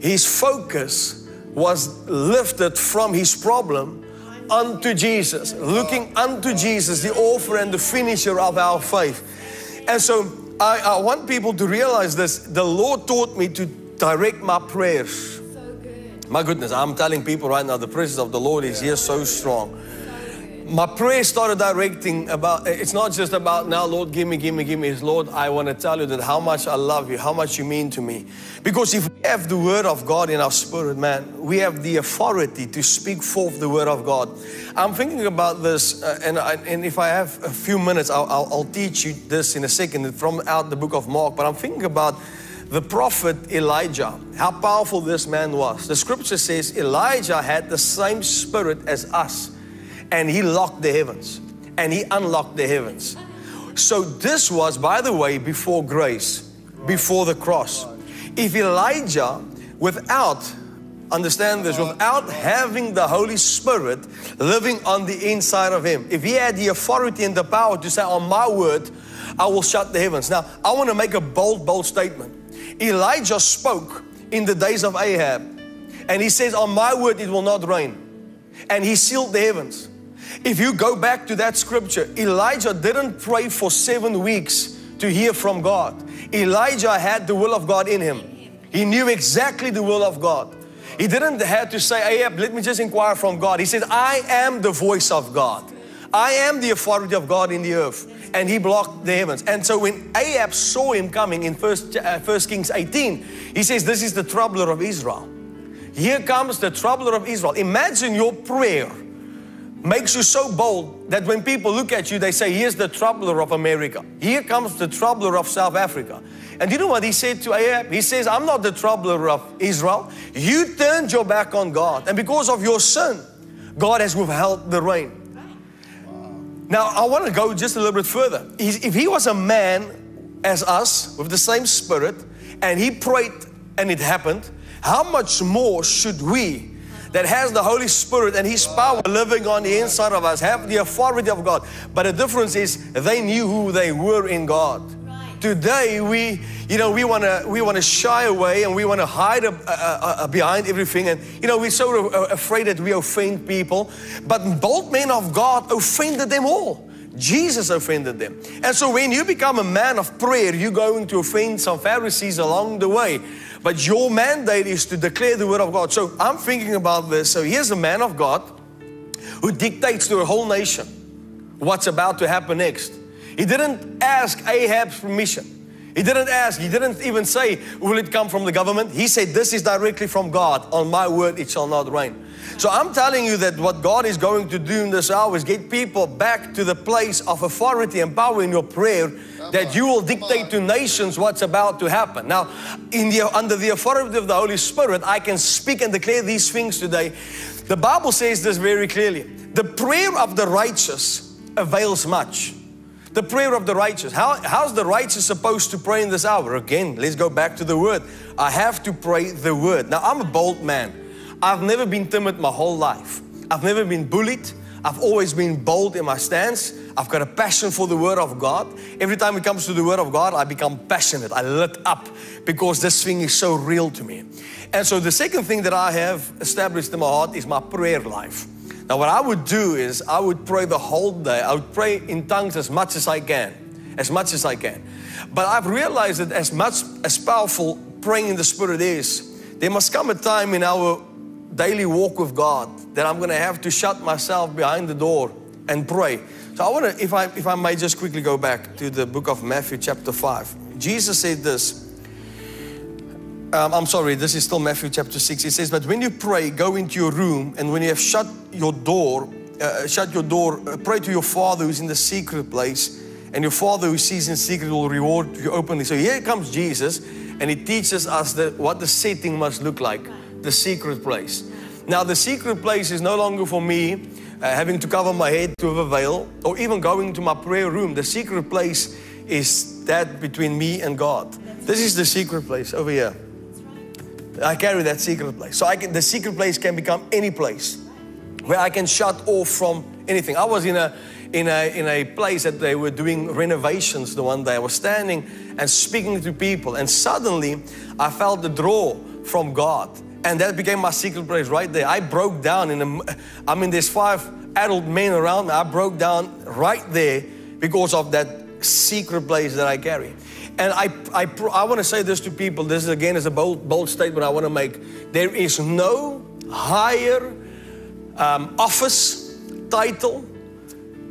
his focus was lifted from his problem unto Jesus. Looking unto Jesus, the author and the finisher of our faith. And so, I, I want people to realize this. The Lord taught me to direct my prayers. So good. My goodness, I'm telling people right now, the presence of the Lord is here so strong. So my prayer started directing about, it's not just about now, Lord, give me, give me, give me. It's, Lord, I want to tell you that how much I love you, how much you mean to me. Because if we have the word of God in our spirit, man, we have the authority to speak forth the word of God. I'm thinking about this, uh, and, and if I have a few minutes, I'll, I'll, I'll teach you this in a second from out the book of Mark. But I'm thinking about the prophet Elijah, how powerful this man was. The scripture says Elijah had the same spirit as us, and he locked the heavens, and he unlocked the heavens. So this was, by the way, before grace, before the cross. If Elijah, without Understand this, without having the Holy Spirit living on the inside of him. If he had the authority and the power to say, on my word, I will shut the heavens. Now, I want to make a bold, bold statement. Elijah spoke in the days of Ahab, and he says, on my word, it will not rain. And he sealed the heavens. If you go back to that scripture, Elijah didn't pray for seven weeks to hear from God. Elijah had the will of God in him. He knew exactly the will of God. He didn't have to say, Ahab, let me just inquire from God. He said, I am the voice of God. I am the authority of God in the earth. And he blocked the heavens. And so when Ahab saw him coming in First Kings eighteen, he says, this is the troubler of Israel. Here comes the troubler of Israel. Imagine your prayer makes you so bold that when people look at you, they say, here's the troubler of America. Here comes the troubler of South Africa. And you know what he said to Ahab? He says, I'm not the troubler of Israel. You turned your back on God. And because of your sin, God has withheld the rain. Now, I want to go just a little bit further. If he was a man as us with the same spirit and he prayed and it happened, how much more should we that has the Holy Spirit and His power living on the inside of us have the authority of God? But the difference is they knew who they were in God. Right. Today we, you know, we want to we want to shy away and we want to hide a, a, a, a behind everything, and you know we're so afraid that we offend people. But bold men of God offended them all. Jesus offended them. And so when you become a man of prayer, you're going to offend some Pharisees along the way. But your mandate is to declare the word of God. So I'm thinking about this. So here's a man of God who dictates to a whole nation what's about to happen next. He didn't ask Ahab's permission. He didn't ask. He didn't even say, will it come from the government? He said, this is directly from God. On my word, it shall not rain. So I'm telling you that what God is going to do in this hour is get people back to the place of authority and power in your prayer, that you will dictate to nations what's about to happen. Now, in the, under the authority of the Holy Spirit, I can speak and declare these things today. The Bible says this very clearly. The prayer of the righteous avails much. The prayer of the righteous. How, how's the righteous supposed to pray in this hour? Again, let's go back to the word. I have to pray the word. Now, I'm a bold man. I've never been timid my whole life. I've never been bullied. I've always been bold in my stance. I've got a passion for the Word of God. Every time it comes to the Word of God, I become passionate. I lit up because this thing is so real to me. And so the second thing that I have established in my heart is my prayer life. Now, what I would do is I would pray the whole day. I would pray in tongues as much as I can, as much as I can. But I've realized that as much as powerful praying in the Spirit is, there must come a time in our daily walk with God that I'm going to have to shut myself behind the door and pray. So I want to, if I, if I may just quickly go back to the book of Matthew chapter five. Jesus said this. Um, I'm sorry, this is still Matthew chapter six. It says, but when you pray, go into your room, and when you have shut your door, uh, shut your door, uh, pray to your Father who's in the secret place, and your Father who sees in secret will reward you openly. So here comes Jesus, and he teaches us that what the setting must look like, the secret place. Now, the secret place is no longer for me uh, having to cover my head with a veil or even going to my prayer room. The secret place is that between me and God. This is the secret place over here. I carry that secret place. So I can, the secret place can become any place where I can shut off from anything. I was in a, in a, in a place that they were doing renovations the one day. I was standing and speaking to people, and suddenly I felt the draw from God. And that became my secret place right there. I broke down in a, I mean, there's five adult men around me. I broke down right there because of that secret place that I carry. And I, I, I want to say this to people. This is, again, is a bold, bold statement I want to make. There is no higher um, office, title,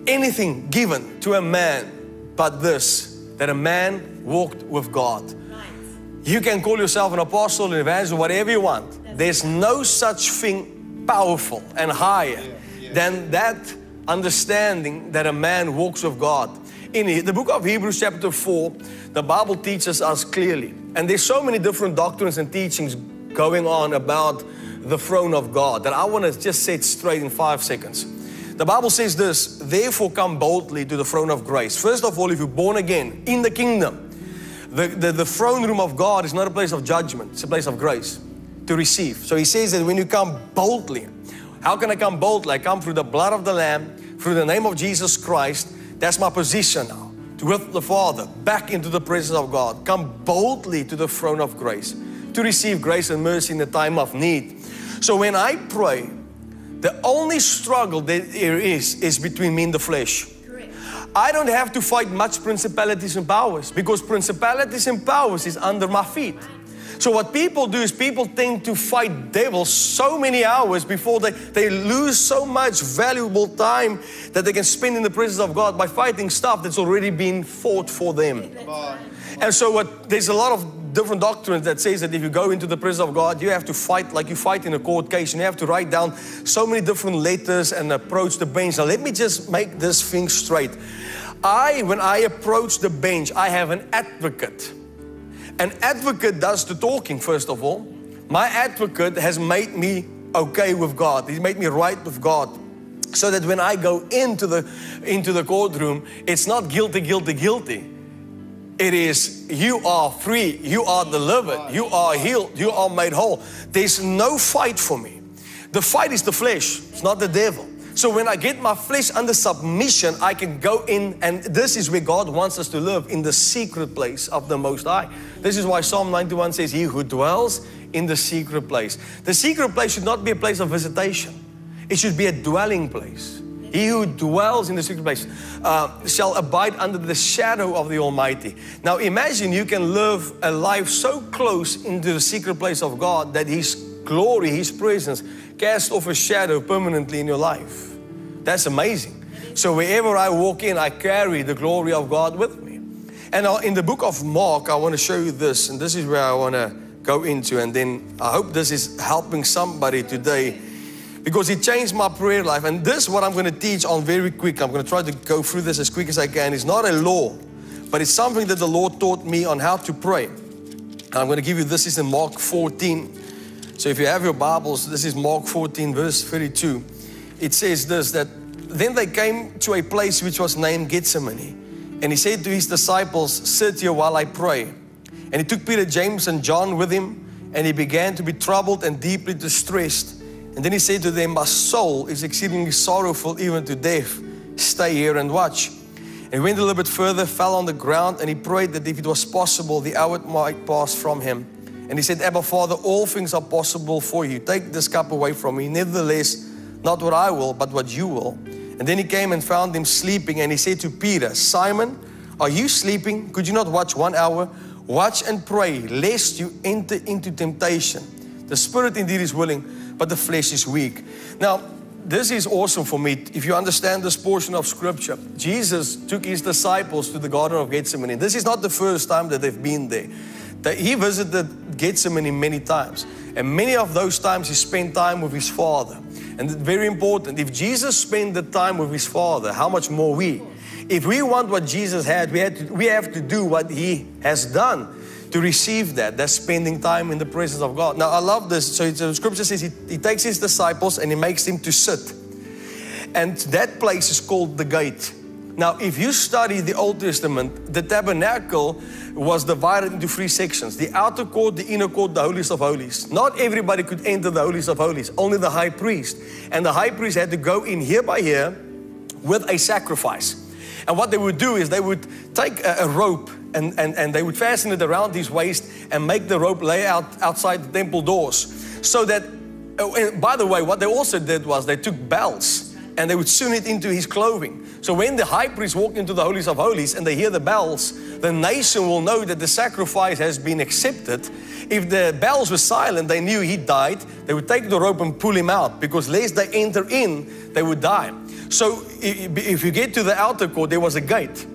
anything given to a man but this, that a man walked with God. You can call yourself an apostle, an evangelist, whatever you want. There's no such thing powerful and higher yeah, yeah. than that understanding that a man walks with God. In the book of Hebrews chapter four, the Bible teaches us clearly. And there's so many different doctrines and teachings going on about the throne of God that I want to just set straight in five seconds. The Bible says this, therefore come boldly to the throne of grace. First of all, if you're born again in the kingdom, The, the, the throne room of God is not a place of judgment. It's a place of grace to receive. So he says that when you come boldly, how can I come boldly? I come through the blood of the Lamb, through the name of Jesus Christ. That's my position now, with the Father, back into the presence of God. Come boldly to the throne of grace to receive grace and mercy in the time of need. So when I pray, the only struggle that there is, is between me and the flesh. I don't have to fight much principalities and powers because principalities and powers is under my feet. So what people do is people tend to fight devils so many hours before they, they lose so much valuable time that they can spend in the presence of God by fighting stuff that's already been fought for them. And so what, there's a lot of different doctrines that says that if you go into the presence of God, you have to fight like you fight in a court case, and you have to write down so many different letters and approach the bench. Now let me just make this thing straight. I, when I approach the bench, I have an advocate. An advocate does the talking, first of all. My advocate has made me okay with God. He's made me right with God. So that when I go into the, into the courtroom, it's not guilty, guilty, guilty. It is, you are free, you are delivered, you are healed, you are made whole. There's no fight for me. The fight is the flesh, it's not the devil. So when I get my flesh under submission, I can go in, and this is where God wants us to live, in the secret place of the Most High. This is why Psalm ninety-one says, he who dwells in the secret place. The secret place should not be a place of visitation. It should be a dwelling place. He who dwells in the secret place uh, shall abide under the shadow of the Almighty. Now imagine you can live a life so close into the secret place of God that His glory, His presence, cast off a shadow permanently in your life. That's amazing. So wherever I walk in, I carry the glory of God with me. And in the book of Mark, I want to show you this, and this is where I want to go into, and then I hope this is helping somebody today, because it changed my prayer life. And this is what I'm going to teach on very quick. I'm going to try to go through this as quick as I can. It's not a law, but it's something that the Lord taught me on how to pray. And I'm going to give you, this is in Mark fourteen. So if you have your Bibles, this is Mark fourteen verse thirty-two. It says this, that then they came to a place which was named Gethsemane. And he said to his disciples, sit here while I pray. And he took Peter, James and John with him, and he began to be troubled and deeply distressed. And then he said to them, my soul is exceedingly sorrowful, even to death. Stay here and watch. And he went a little bit further, fell on the ground, and he prayed that if it was possible, the hour might pass from him. And he said, Abba, Father, all things are possible for you. Take this cup away from me. Nevertheless, not what I will, but what you will. And then he came and found him sleeping. And he said to Peter, Simon, are you sleeping? Could you not watch one hour? Watch and pray, lest you enter into temptation. The spirit indeed is willing, but the flesh is weak. Now, this is awesome for me. If you understand this portion of scripture, Jesus took his disciples to the Garden of Gethsemane. This is not the first time that they've been there. He visited Gethsemane many times. And many of those times he spent time with his Father. And very important, if Jesus spent the time with his Father, how much more we? If we want what Jesus had, we, had to, we have to do what he has done. To receive that, that's spending time in the presence of God. Now I love this. So the scripture says he, he takes his disciples and he makes them to sit. And that place is called the gate. Now if you study the Old Testament, the tabernacle was divided into three sections. The outer court, the inner court, the holiest of holies. Not everybody could enter the holiest of holies, only the high priest. And the high priest had to go in here by here with a sacrifice. And what they would do is they would take a, a rope and, and, and they would fasten it around his waist and make the rope lay out outside the temple doors. So that, and by the way, what they also did was they took bells and they would sew it into his clothing. So when the high priest walked into the holiest of holies and they hear the bells, the nation will know that the sacrifice has been accepted. If the bells were silent, they knew he died. They would take the rope and pull him out, because lest they enter in, they would die. So if you get to the outer court, there was a gate.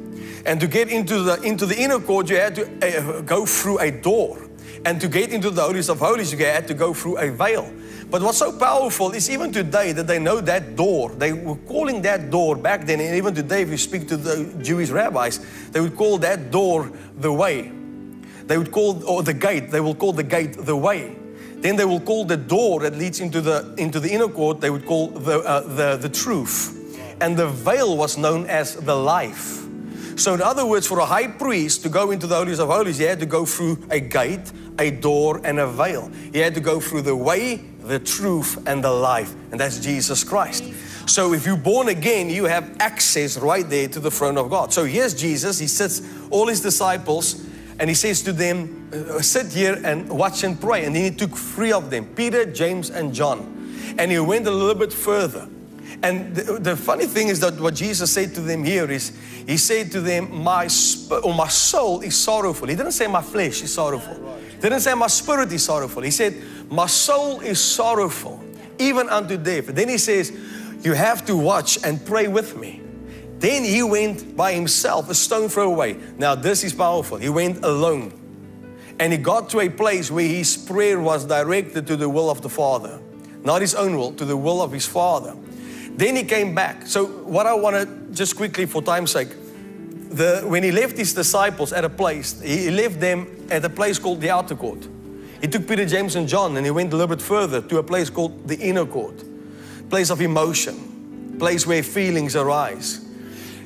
And to get into the, into the inner court, you had to go through a door. And to get into the holiest of holies, you had to go through a veil. But what's so powerful is even today that they know that door. They were calling that door back then, and even today if you speak to the Jewish rabbis, they would call that door the way. They would call, or the gate, they will call the gate the way. Then they will call the door that leads into the, into the inner court, they would call the, uh, the, the truth. And the veil was known as the life. So in other words, for a high priest to go into the holiest of holies, he had to go through a gate, a door, and a veil. He had to go through the way, the truth, and the life. And that's Jesus Christ. So if you're born again, you have access right there to the throne of God. So here's Jesus. He sits all his disciples and he says to them, sit here and watch and pray. And then he took three of them, Peter, James, and John. And he went a little bit further. And the, the funny thing is that what Jesus said to them here is, he said to them, my, sp or my soul is sorrowful. He didn't say my flesh is sorrowful. Didn't say, my spirit is sorrowful. He said, my soul is sorrowful, even unto death. Then he says, you have to watch and pray with me. Then he went by himself, a stone throw away. Now this is powerful. He went alone. And he got to a place where his prayer was directed to the will of the Father. Not his own will, to the will of his Father. Then he came back. So what I want to, just quickly for time's sake, the, when he left his disciples at a place, he left them at a place called the outer court. He took Peter, James and John and he went a little bit further to a place called the inner court. Place of emotion, place where feelings arise.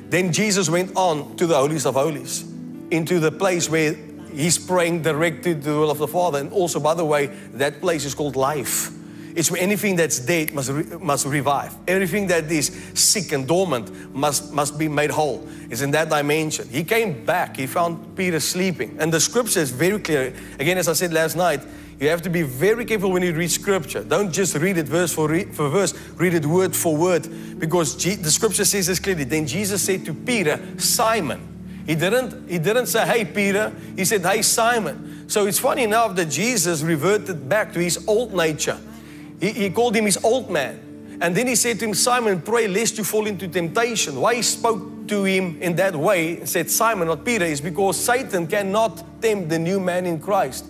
Then Jesus went on to the holies of holies, into the place where he's praying directly to the will of the Father. And also, by the way, that place is called life. It's where anything that's dead must, re must revive. Everything that is sick and dormant must, must be made whole. It's in that dimension. He came back. He found Peter sleeping. And the scripture is very clear. Again, as I said last night, you have to be very careful when you read scripture. Don't just read it verse for, re for verse. Read it word for word. Because G the scripture says this clearly. Then Jesus said to Peter, Simon. He didn't, he didn't say, hey, Peter. He said, hey, Simon. So it's funny enough that Jesus reverted back to his old nature. He, he called him his old man. And then he said to him, Simon, pray lest you fall into temptation. Why he spoke to him in that way and said, Simon, not Peter, is because Satan cannot tempt the new man in Christ.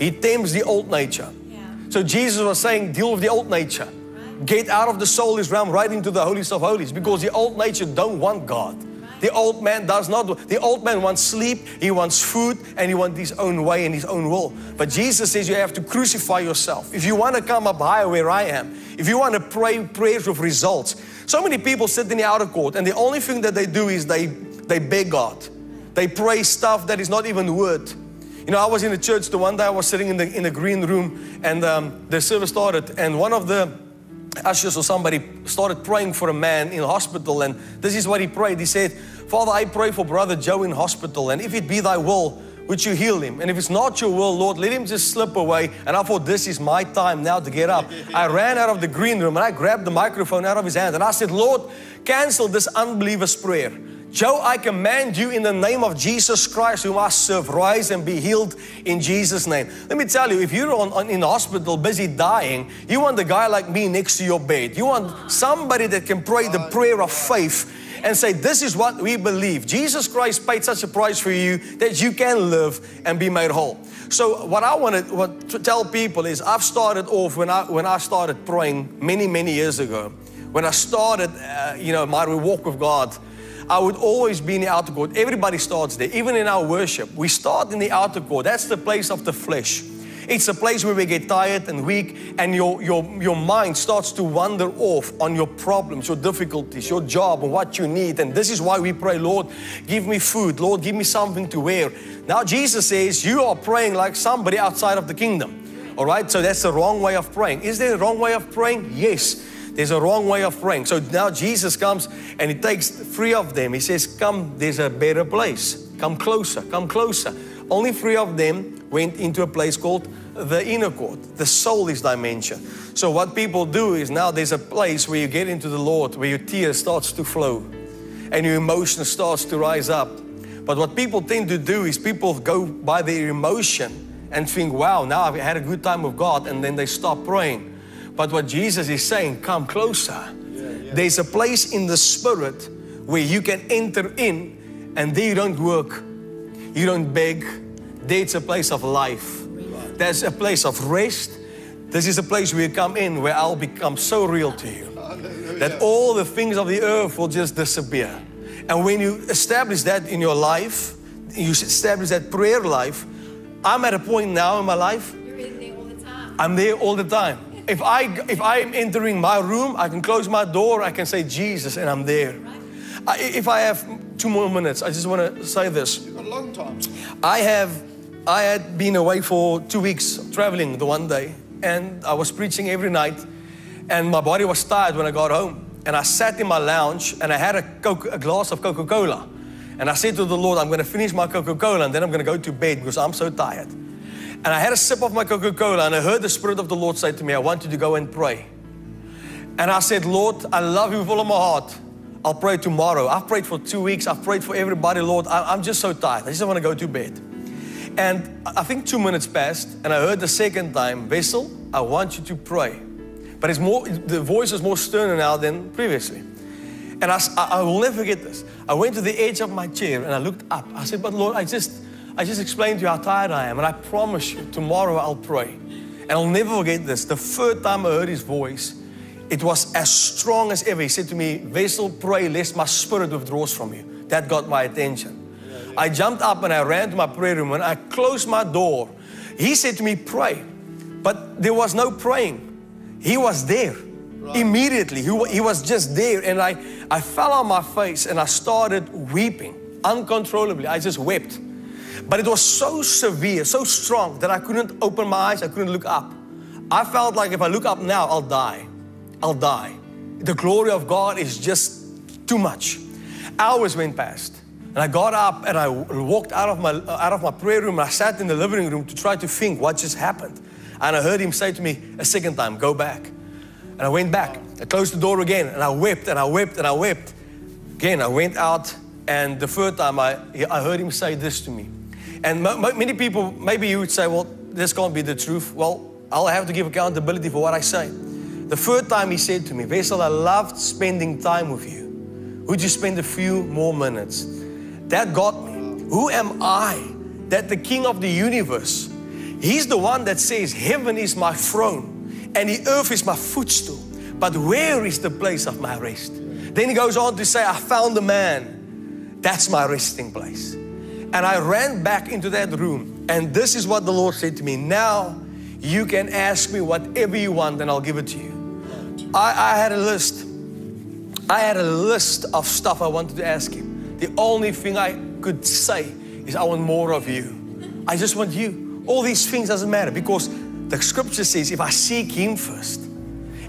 He tempts the old nature. Yeah. So Jesus was saying, deal with the old nature. Right. Get out of the soulless realm right into the holiest of holies, because the old nature don't want God. The old man does not. The old man wants sleep, he wants food, and he wants his own way and his own will. But Jesus says you have to crucify yourself. If you want to come up higher where I am, if you want to pray prayers with results. So many people sit in the outer court and the only thing that they do is they, they beg God. They pray stuff that is not even word. You know, I was in the church the one day, I was sitting in the, in the green room and um, the service started and one of the ushers or somebody started praying for a man in hospital, and this is what he prayed. He said, Father, I pray for brother Joe in hospital, and if it be thy will, would you heal him? And if it's not your will, Lord, let him just slip away. And I thought, this is my time now to get up. I ran out of the green room and I grabbed the microphone out of his hand and I said, Lord, cancel this unbeliever's prayer. Joe, I command you in the name of Jesus Christ, whom I serve, rise and be healed in Jesus' name. Let me tell you, if you're on, on, in the hospital busy dying, you want a guy like me next to your bed. You want somebody that can pray the prayer of faith and say, this is what we believe. Jesus Christ paid such a price for you that you can live and be made whole. So what I wanted what to tell people is, I've started off when I, when I started praying many, many years ago. When I started, uh, you know, my walk with God, I would always be in the outer court. Everybody starts there. Even in our worship, we start in the outer court. That's the place of the flesh. It's a place where we get tired and weak, and your, your, your mind starts to wander off on your problems, your difficulties, your job, and what you need. And this is why we pray, Lord, give me food. Lord, give me something to wear. Now Jesus says, you are praying like somebody outside of the kingdom. All right, so that's the wrong way of praying. Is there a wrong way of praying? Yes. There's a wrong way of praying. So now Jesus comes and he takes three of them. He says, come, there's a better place. Come closer, come closer. Only three of them went into a place called the inner court, the soulless dimension. So what people do is, now there's a place where you get into the Lord, where your tears starts to flow and your emotion starts to rise up. But what people tend to do is people go by their emotion and think, wow, now I've had a good time with God, and then they stop praying. But what Jesus is saying, come closer. Yeah, yeah. There's a place in the spirit where you can enter in, and there you don't work, you don't beg. There it's a place of life. Right. There's a place of rest. This is a place where you come in, where I'll become so real to you that all the things of the earth will just disappear. And when you establish that in your life, you establish that prayer life. I'm at a point now in my life. You're in there all the time. I'm there all the time. If I, if I'm entering my room, I can close my door, I can say Jesus, and I'm there. Right. I, if I have two more minutes, I just want to say this. You've got a long time. I have, I had been away for two weeks traveling the one day, and I was preaching every night, and my body was tired when I got home, and I sat in my lounge, and I had a, Coke, a glass of Coca-Cola, and I said to the Lord, I'm going to finish my Coca-Cola, and then I'm going to go to bed because I'm so tired. And I had a sip of my Coca-Cola and I heard the Spirit of the Lord say to me, I want you to go and pray. And I said, Lord, I love you with all of my heart. I'll pray tomorrow. I've prayed for two weeks. I've prayed for everybody, Lord. I, I'm just so tired. I just want to go to bed. And I think two minutes passed, and I heard the second time, Wessel, I want you to pray. But it's more, the voice is more sterner now than previously. And I, I will never forget this. I went to the edge of my chair and I looked up. I said, but Lord, I just, I just explained to you how tired I am, and I promise you tomorrow I'll pray. And I'll never forget this. The third time I heard his voice, it was as strong as ever. He said to me, Wessel, pray lest my spirit withdraws from you. That got my attention. Yeah, yeah. I jumped up and I ran to my prayer room. When I closed my door, he said to me, pray. But there was no praying. He was there, right. Immediately. He, he was just there. And I, I fell on my face and I started weeping uncontrollably. I just wept. But it was so severe, so strong that I couldn't open my eyes. I couldn't look up. I felt like if I look up now, I'll die. I'll die. The glory of God is just too much. Hours went past. And I got up and I walked out of my, out of my prayer room. And I sat in the living room to try to think what just happened. And I heard him say to me a second time, go back. And I went back. I closed the door again, and I wept, and I wept, and I wept. Again, I went out, and the third time I, I heard him say this to me. And many people, maybe you would say, well, this can't be the truth. Well, I'll have to give accountability for what I say. The third time he said to me, Wessel, I loved spending time with you. Would you spend a few more minutes? That got me. Who am I that the King of the universe, He's the one that says, heaven is my throne and the earth is my footstool. But where is the place of my rest? Then he goes on to say, I found a man. That's my resting place. And I ran back into that room. And this is what the Lord said to me. Now you can ask me whatever you want and I'll give it to you. I, I had a list. I had a list of stuff I wanted to ask him. The only thing I could say is, I want more of you. I just want you. All these things doesn't matter, because the scripture says, if I seek Him first,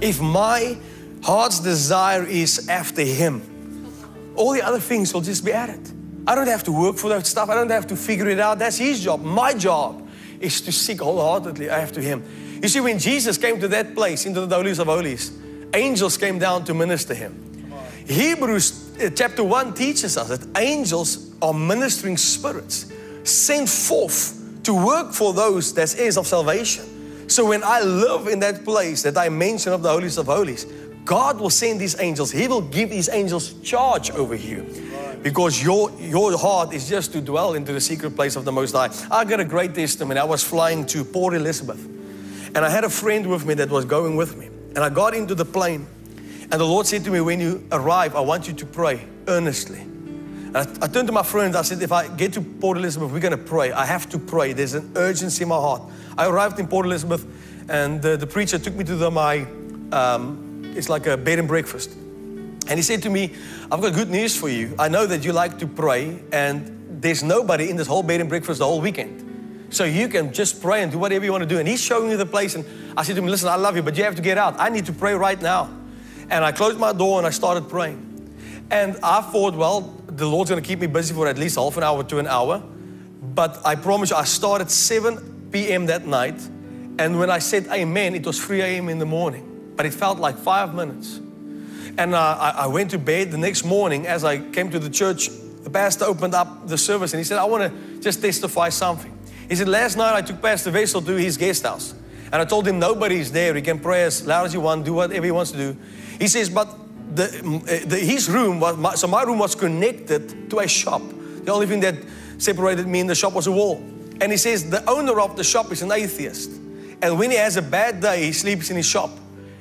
if my heart's desire is after Him, all the other things will just be added. I don't have to work for that stuff. I don't have to figure it out. That's His job. My job is to seek wholeheartedly after Him. You see, when Jesus came to that place, into the holies of holies, angels came down to minister Him. Hebrews chapter one teaches us that angels are ministering spirits sent forth to work for those that's heirs of salvation. So when I live in that place that I mentioned of the holiest of holies, God will send these angels. He will give these angels charge over you, because your, your heart is just to dwell into the secret place of the Most High. I got a great testimony. I was flying to Port Elizabeth, and I had a friend with me that was going with me. And I got into the plane, and the Lord said to me, when you arrive, I want you to pray earnestly. I, I turned to my friends, I said, if I get to Port Elizabeth, we're going to pray. I have to pray. There's an urgency in my heart. I arrived in Port Elizabeth, and the, the preacher took me to the, my, um, it's like a bed and breakfast. And he said to me, I've got good news for you. I know that you like to pray, and there's nobody in this whole bed and breakfast the whole weekend. So you can just pray and do whatever you want to do. And he's showing me the place, and I said to him, listen, I love you, but you have to get out. I need to pray right now. And I closed my door, and I started praying. And I thought, well, the Lord's going to keep me busy for at least half an hour to an hour. But I promise you, I started seven p m that night. And when I said amen, it was three a m in the morning. But it felt like five minutes. And uh, I, I went to bed. The next morning, as I came to the church, the pastor opened up the service and he said, I want to just testify something. He said, last night I took Pastor Wessel to his guest house. And I told him, nobody's there. He can pray as loud as he wants, do whatever he wants to do. He says, but The, the, his room, was my, so my room was connected to a shop. The only thing that separated me and the shop was a wall. And he says the owner of the shop is an atheist. And when he has a bad day, he sleeps in his shop.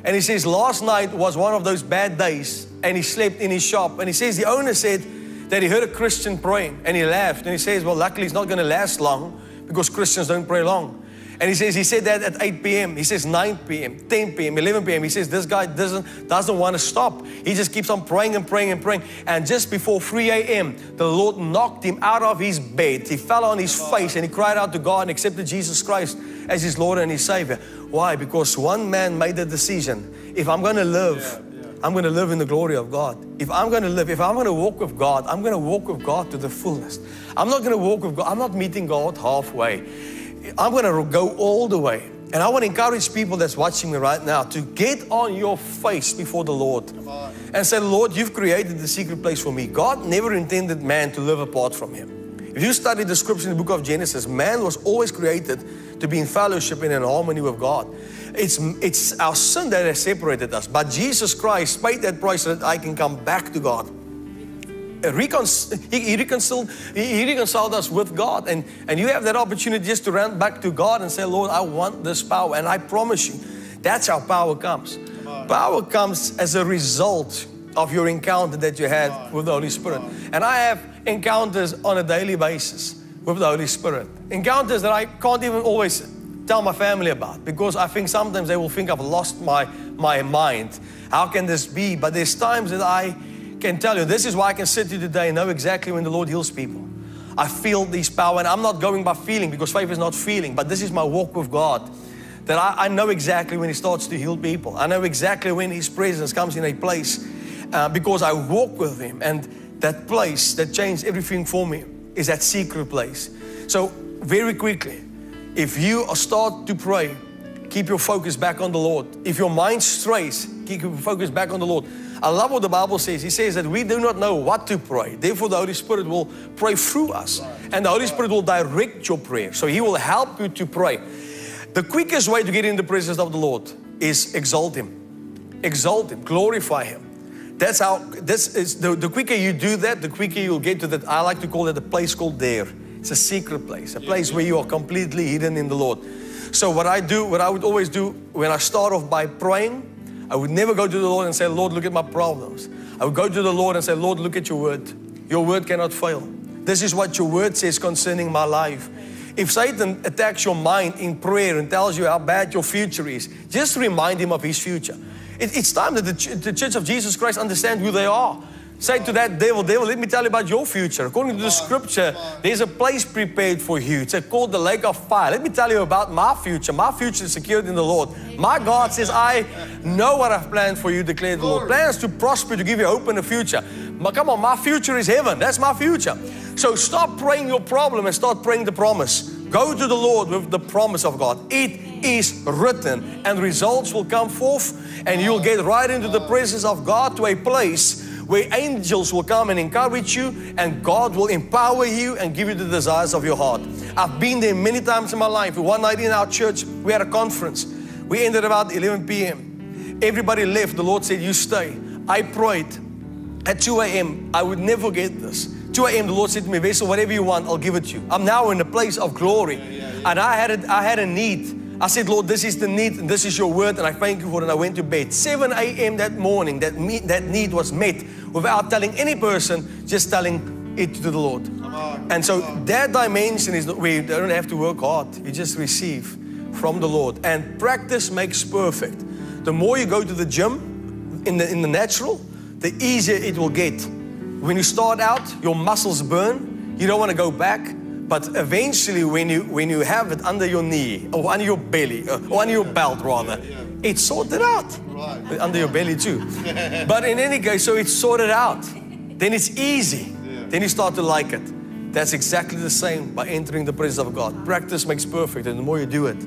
And he says last night was one of those bad days and he slept in his shop. And he says the owner said that he heard a Christian praying and he laughed. And he says, well, luckily it's not going to last long because Christians don't pray long. And he says, he said that at eight p m, he says nine p m, ten p m, eleven p m. He says, this guy doesn't, doesn't want to stop. He just keeps on praying and praying and praying. And just before three a m, the Lord knocked him out of his bed. He fell on his face and he cried out to God and accepted Jesus Christ as his Lord and his Savior. Why? Because one man made the decision. If I'm going to live, yeah, yeah. I'm going to live in the glory of God. If I'm going to live, if I'm going to walk with God, I'm going to walk with God to the fullest. I'm not going to walk with God. I'm not meeting God halfway. I'm going to go all the way. And I want to encourage people that's watching me right now to get on your face before the Lord and say, Lord, you've created the secret place for me. God never intended man to live apart from Him. If you study the scripture in the book of Genesis, man was always created to be in fellowship and in harmony with God. It's, it's our sin that has separated us. But Jesus Christ paid that price so that I can come back to God. He reconciled, he reconciled us with God. And, and you have that opportunity just to run back to God and say, Lord, I want this power. And I promise you, that's how power comes. Power comes as a result of your encounter that you had with the Holy Spirit. And I have encounters on a daily basis with the Holy Spirit. Encounters that I can't even always tell my family about, because I think sometimes they will think I've lost my, my mind. How can this be? But there's times that I can tell you, this is why I can sit here today and know exactly when the Lord heals people. I feel this power, and I'm not going by feeling, because faith is not feeling, but this is my walk with God. That I, I know exactly when He starts to heal people. I know exactly when His presence comes in a place uh, because I walk with Him, and that place that changed everything for me is that secret place. So very quickly, if you start to pray, keep your focus back on the Lord. If your mind strays, keep your focus back on the Lord. I love what the Bible says. He says that we do not know what to pray. Therefore, the Holy Spirit will pray through us. And the Holy Spirit will direct your prayer. So He will help you to pray. The quickest way to get in the presence of the Lord is exalt Him. Exalt Him. Glorify Him. That's how, this is, the, the quicker you do that, the quicker you'll get to that. I like to call it a place called there. It's a secret place. A place where you are completely hidden in the Lord. So what I do, what I would always do when I start off by praying, I would never go to the Lord and say, Lord, look at my problems. I would go to the Lord and say, Lord, look at your word. Your word cannot fail. This is what your word says concerning my life. If Satan attacks your mind in prayer and tells you how bad your future is, just remind him of his future. It, it's time that the, ch the Church of Jesus Christ understand who they are. Say to that devil, devil, let me tell you about your future. According to the scripture, there's a place prepared for you. It's called the lake of fire. Let me tell you about my future. My future is secured in the Lord. My God says, I know what I've planned for you, declared the Lord. Plans to prosper, to give you hope in the future. But come on, my future is heaven. That's my future. So stop praying your problem and start praying the promise. Go to the Lord with the promise of God. It is written, and results will come forth, and you'll get right into the presence of God, to a place where angels will come and encourage you, and God will empower you and give you the desires of your heart. I've been there many times in my life. One night in our church, we had a conference. We ended about eleven p m Everybody left. The Lord said, you stay. I prayed at two a m I would never get this. two a m the Lord said to me, Wessel, whatever you want, I'll give it to you. I'm now in a place of glory. Yeah, yeah, yeah. And I had, a, I had a need. I said, Lord, this is the need, and this is your word, and I thank you for it, and I went to bed. seven a m that morning, that, me, that need was met. Without telling any person, just telling it to the Lord. And so that dimension is where you don't have to work hard. You just receive from the Lord. And practice makes perfect. The more you go to the gym, in the, in the natural, the easier it will get. When you start out, your muscles burn. You don't want to go back. But eventually, when you, when you have it under your knee, or under your belly, or under your belt rather, it's sorted out. Right. Under your belly too. But in any case, so it's sorted out. Then it's easy. Yeah. Then you start to like it. That's exactly the same by entering the presence of God. Practice makes perfect, and the more you do it,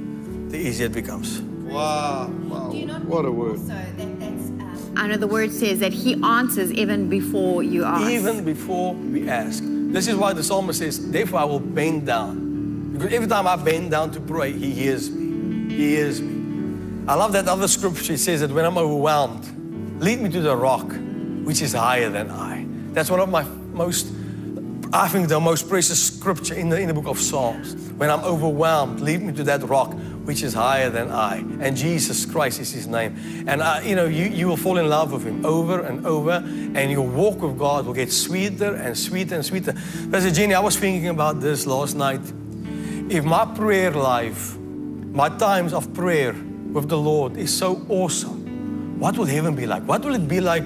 the easier it becomes. Wow. Wow. Do you not what a word. Also that that's, um, I know the word says that He answers even before you ask. Even before we ask. This is why the psalmist says, therefore I will bend down. Because every time I bend down to pray, He hears me. He hears me. I love that other scripture. It says that when I'm overwhelmed, lead me to the rock, which is higher than I. That's one of my most, I think the most precious scripture in the, in the book of Psalms. When I'm overwhelmed, lead me to that rock, which is higher than I. And Jesus Christ is His name. And I, you know, you, you will fall in love with Him over and over, and your walk with God will get sweeter and sweeter and sweeter. Pastor Jenny, I was thinking about this last night. If my prayer life, my times of prayer with the Lord is so awesome, what will heaven be like? What will it be like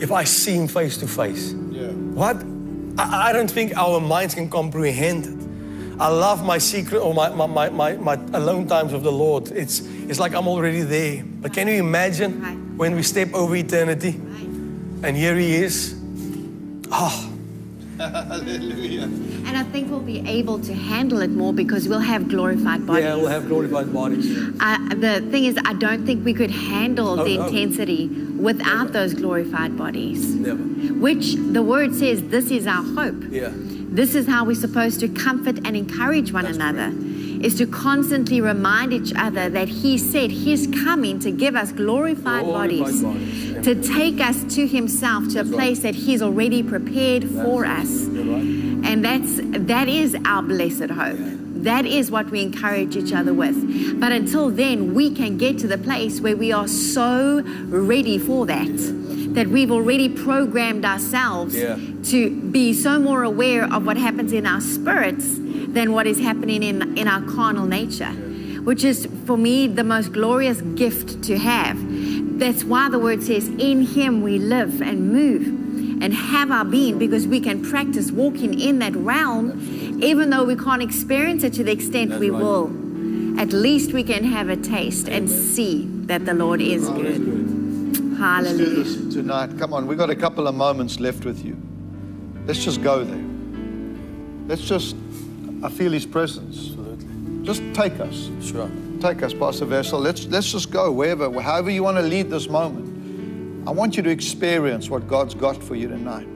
if I see Him face to face? Yeah. What? I, I don't think our minds can comprehend it. I love my secret or my, my, my, my, my alone times with the Lord. It's, it's like I'm already there. But can you imagine right. when we step over eternity right. and here He is? Oh. Hallelujah. And I think we'll be able to handle it more because we'll have glorified bodies. Yeah, we'll have glorified bodies. Uh, the thing is, I don't think we could handle oh, the no. intensity without Never. those glorified bodies. Never. Which the Word says this is our hope. Yeah. This is how we're supposed to comfort and encourage one That's another, correct. Is to constantly remind each other that he said he's coming to give us glorified, glorified bodies, bodies, to take us to himself, to That's a place right. that he's already prepared That's for right. us. You're right. And that's, that is our blessed hope. Yeah. That is what we encourage each other with. But until then, we can get to the place where we are so ready for that, yeah. that we've already programmed ourselves yeah. to be so more aware of what happens in our spirits than what is happening in, in our carnal nature, yeah. which is, for me, the most glorious gift to have. That's why the word says, in him we live and move and have our being, because we can practice walking in that realm, even though we can't experience it to the extent That's we right. will. At least we can have a taste Amen. And see that the Lord is God good. Is good. Hallelujah. Let's do this tonight. Come on, we've got a couple of moments left with you. Let's just go there. Let's just, I feel his presence. Absolutely. Just take us. Sure. Take us, Pastor Wessel. Let's, let's just go wherever, however you want to lead this moment. I want you to experience what God's got for you tonight.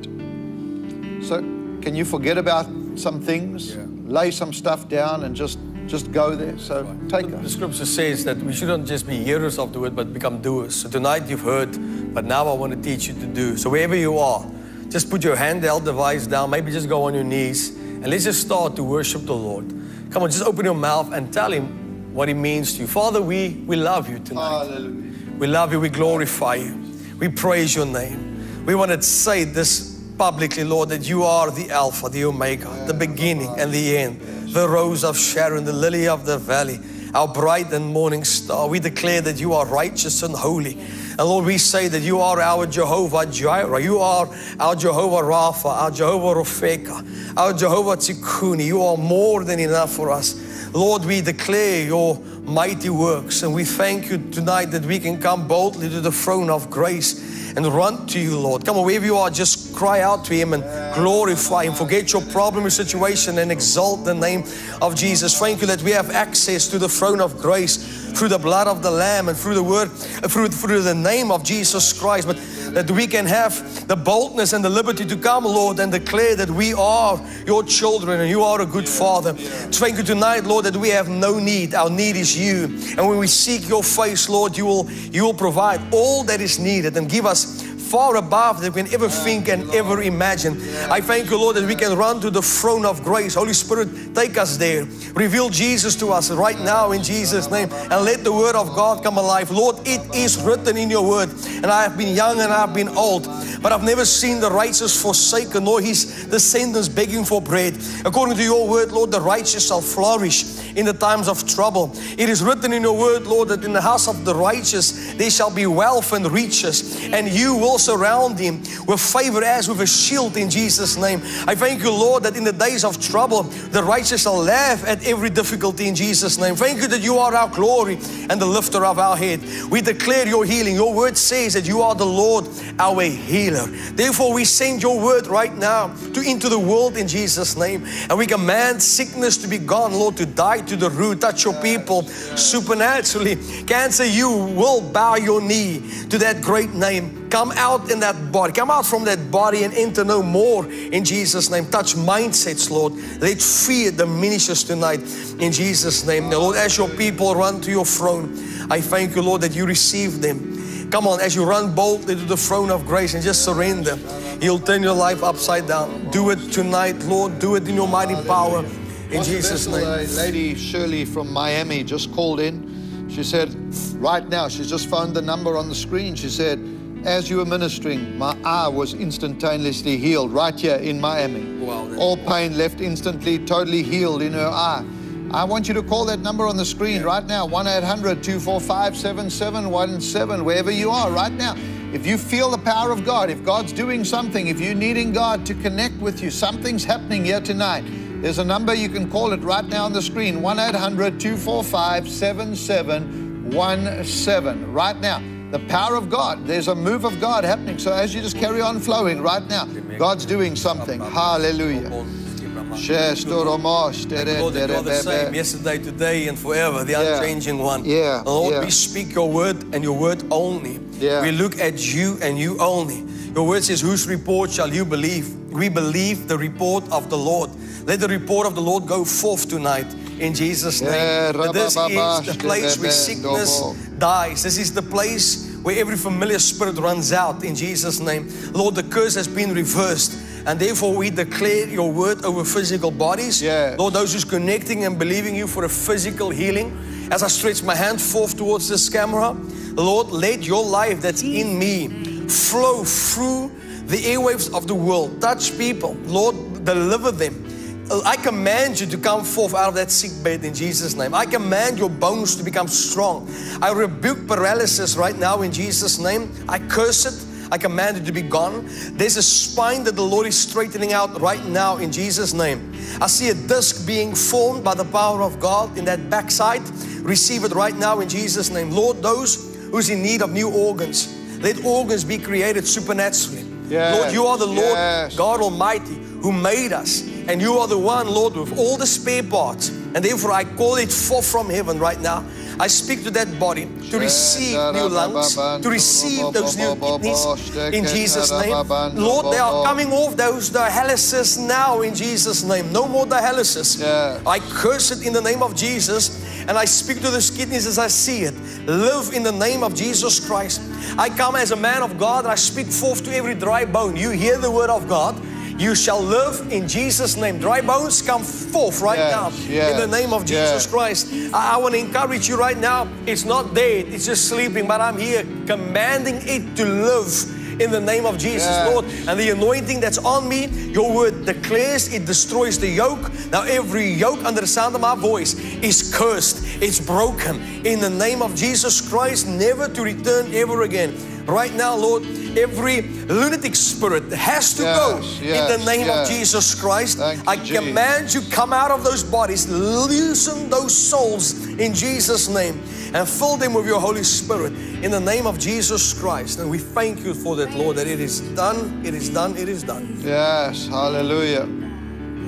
So can you forget about some things, yeah. lay some stuff down and just, just go there? So right. take the, us. The scripture says that we shouldn't just be hearers of the word, but become doers. So tonight you've heard, but now I want to teach you to do. So wherever you are, just put your handheld device down, maybe just go on your knees, and let's just start to worship the Lord. Come on, just open your mouth and tell him what he means to you. Father, we, we love you tonight. Hallelujah. We love you, we glorify you. We praise your name. We want to say this publicly, Lord, that you are the Alpha, the Omega, yeah, the beginning and the end, yes. the rose of Sharon, the lily of the valley, our bright and morning star. We declare that you are righteous and holy. And Lord, we say that you are our Jehovah Jireh. You are our Jehovah Rapha, our Jehovah Ropheka, our Jehovah Tikkuni. You are more than enough for us. Lord, we declare your mighty works, and we thank you tonight that we can come boldly to the throne of grace and run to you, Lord. Come on, wherever you are, just cry out to him and glorify him. Forget your problem, your situation, and exalt the name of Jesus. Thank you that we have access to the throne of grace through the blood of the Lamb and through the word, through, through the name of Jesus Christ, but that we can have the boldness and the liberty to come, Lord, and declare that we are your children and you are a good father. Thank you tonight, Lord, that we have no need. Our need is you. And when we seek your face, Lord, you will, you will provide all that is needed and give us far above that we can ever think and ever imagine. I thank you, Lord, that we can run to the throne of grace. Holy Spirit, take us there. Reveal Jesus to us right now in Jesus' name, and let the word of God come alive. Lord, it is written in your word, and I have been young and I have been old, but I've never seen the righteous forsaken, nor his descendants begging for bread. According to your word, Lord, the righteous shall flourish in the times of trouble. It is written in your word, Lord, that in the house of the righteous there shall be wealth and riches, and you will surround him with favor as with a shield in Jesus' name. I thank you, Lord, that in the days of trouble, the righteous shall laugh at every difficulty in Jesus' name. Thank you that you are our glory and the lifter of our head. We declare your healing. Your word says that you are the Lord, our healer. Therefore, we send your word right now to into the world in Jesus' name. And we command sickness to be gone, Lord, to die to the root. Touch your people supernaturally. Cancer, you will bow your knee to that great name. Come out in that body. Come out from that body and enter no more in Jesus' name. Touch mindsets, Lord. Let fear diminish us tonight in Jesus' name. Now, Lord, as your people run to your throne, I thank you, Lord, that you receive them. Come on, as you run boldly to the throne of grace and just surrender, he'll turn your life upside down. Do it tonight, Lord. Do it in your mighty power in Jesus' name. Lady Shirley from Miami just called in. She said, right now, she's just found the number on the screen. She said, as you were ministering, my eye was instantaneously healed right here in Miami. Wow, all pain left instantly, totally healed in her eye. I want you to call that number on the screen yeah. right now, one eight hundred, two four five, seven seven one seven, wherever you are right now. If you feel the power of God, if God's doing something, if you're needing God to connect with you, something's happening here tonight. There's a number you can call it right now on the screen, one eight hundred, two four five, seven seven one seven, right now. The power of God, there's a move of God happening. So as you just carry on flowing right now, God's doing something. Hallelujah. Lord, that you are the same yesterday, today, and forever, the yeah. unchanging one. Yeah. Lord, yeah. we speak your word and your word only. Yeah. We look at you and you only. Your word says, whose report shall you believe? We believe the report of the Lord. Let the report of the Lord go forth tonight in Jesus' name. But this is the place where sickness dies. This is the place where every familiar spirit runs out in Jesus' name. Lord, the curse has been reversed. And therefore, we declare your word over physical bodies. Yeah. Lord, those who's connecting and believing you for a physical healing. As I stretch my hand forth towards this camera, Lord, let your life that's in me flow through the airwaves of the world. Touch people. Lord, deliver them. I command you to come forth out of that sick bed in Jesus' name. I command your bones to become strong. I rebuke paralysis right now in Jesus' name. I curse it. I command it to be gone. There's a spine that the Lord is straightening out right now in Jesus' name. I see a disc being formed by the power of God in that backside. Receive it right now in Jesus' name. Lord, those who's in need of new organs, let organs be created supernaturally. Yes. Lord, you are the Lord, yes, God Almighty, who made us. And you are the one, Lord, with all the spare parts. And therefore, I call it forth from heaven right now. I speak to that body to receive new lungs, to receive those new kidneys in Jesus' name. Lord, they are coming off those dialysis now in Jesus' name. No more dialysis. Yeah. I curse it in the name of Jesus, and I speak to those kidneys as I see it. Live in the name of Jesus Christ. I come as a man of God, and I speak forth to every dry bone. You hear the word of God. You shall live in Jesus' name. Dry bones, come forth right yes, now yes, in the name of Jesus yes. Christ. I, I want to encourage you right now. It's not dead, it's just sleeping, but I'm here commanding it to live in the name of Jesus, yes. Lord. And the anointing that's on me, your word declares, it destroys the yoke. Now every yoke under the sound of my voice is cursed. It's broken in the name of Jesus Christ, never to return ever again. Right now, Lord, every lunatic spirit has to yes, go yes, in the name yes. of Jesus Christ. Thank I you, command Jesus. You come out of those bodies, loosen those souls in Jesus' name, and fill them with your Holy Spirit in the name of Jesus Christ. And we thank you for that, Lord, that it is done, it is done, it is done. Yes, hallelujah.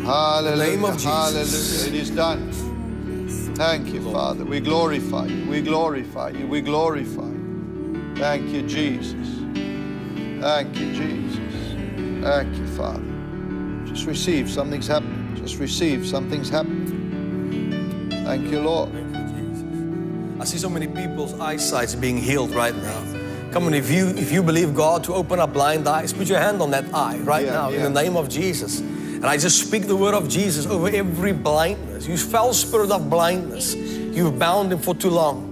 Hallelujah. In the name of Jesus. Hallelujah. It is done. Thank you, Father. We glorify you. We glorify you. We glorify you. Thank you, Jesus. Thank you, Jesus. Thank you, Father. Just receive. Something's happening. Just receive. Something's happening. Thank you, Lord. Thank you, Jesus. I see so many people's eyesight's being healed right now. Come on, if you, if you believe God to open up blind eyes, put your hand on that eye right yeah, now yeah. in the name of Jesus. And I just speak the word of Jesus over every blindness. You foul spirit of blindness. You've bound him for too long.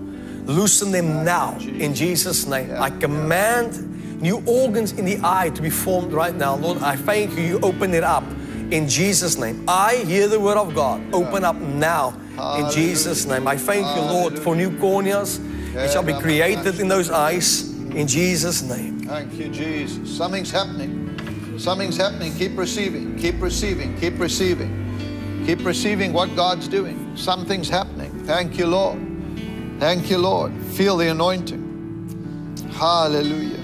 Loosen them now in Jesus' name. I command new organs in the eye to be formed right now. Lord, I thank you. You open it up in Jesus' name. I hear the word of God. Open up now in Jesus' name. I thank you, Lord, for new corneas. It shall be created in those eyes in Jesus' name. Thank you, Jesus. Something's happening. Something's happening. Keep receiving. Keep receiving. Keep receiving. Keep receiving what God's doing. Something's happening. Thank you, Lord. Thank you, Lord. Feel the anointing. Hallelujah.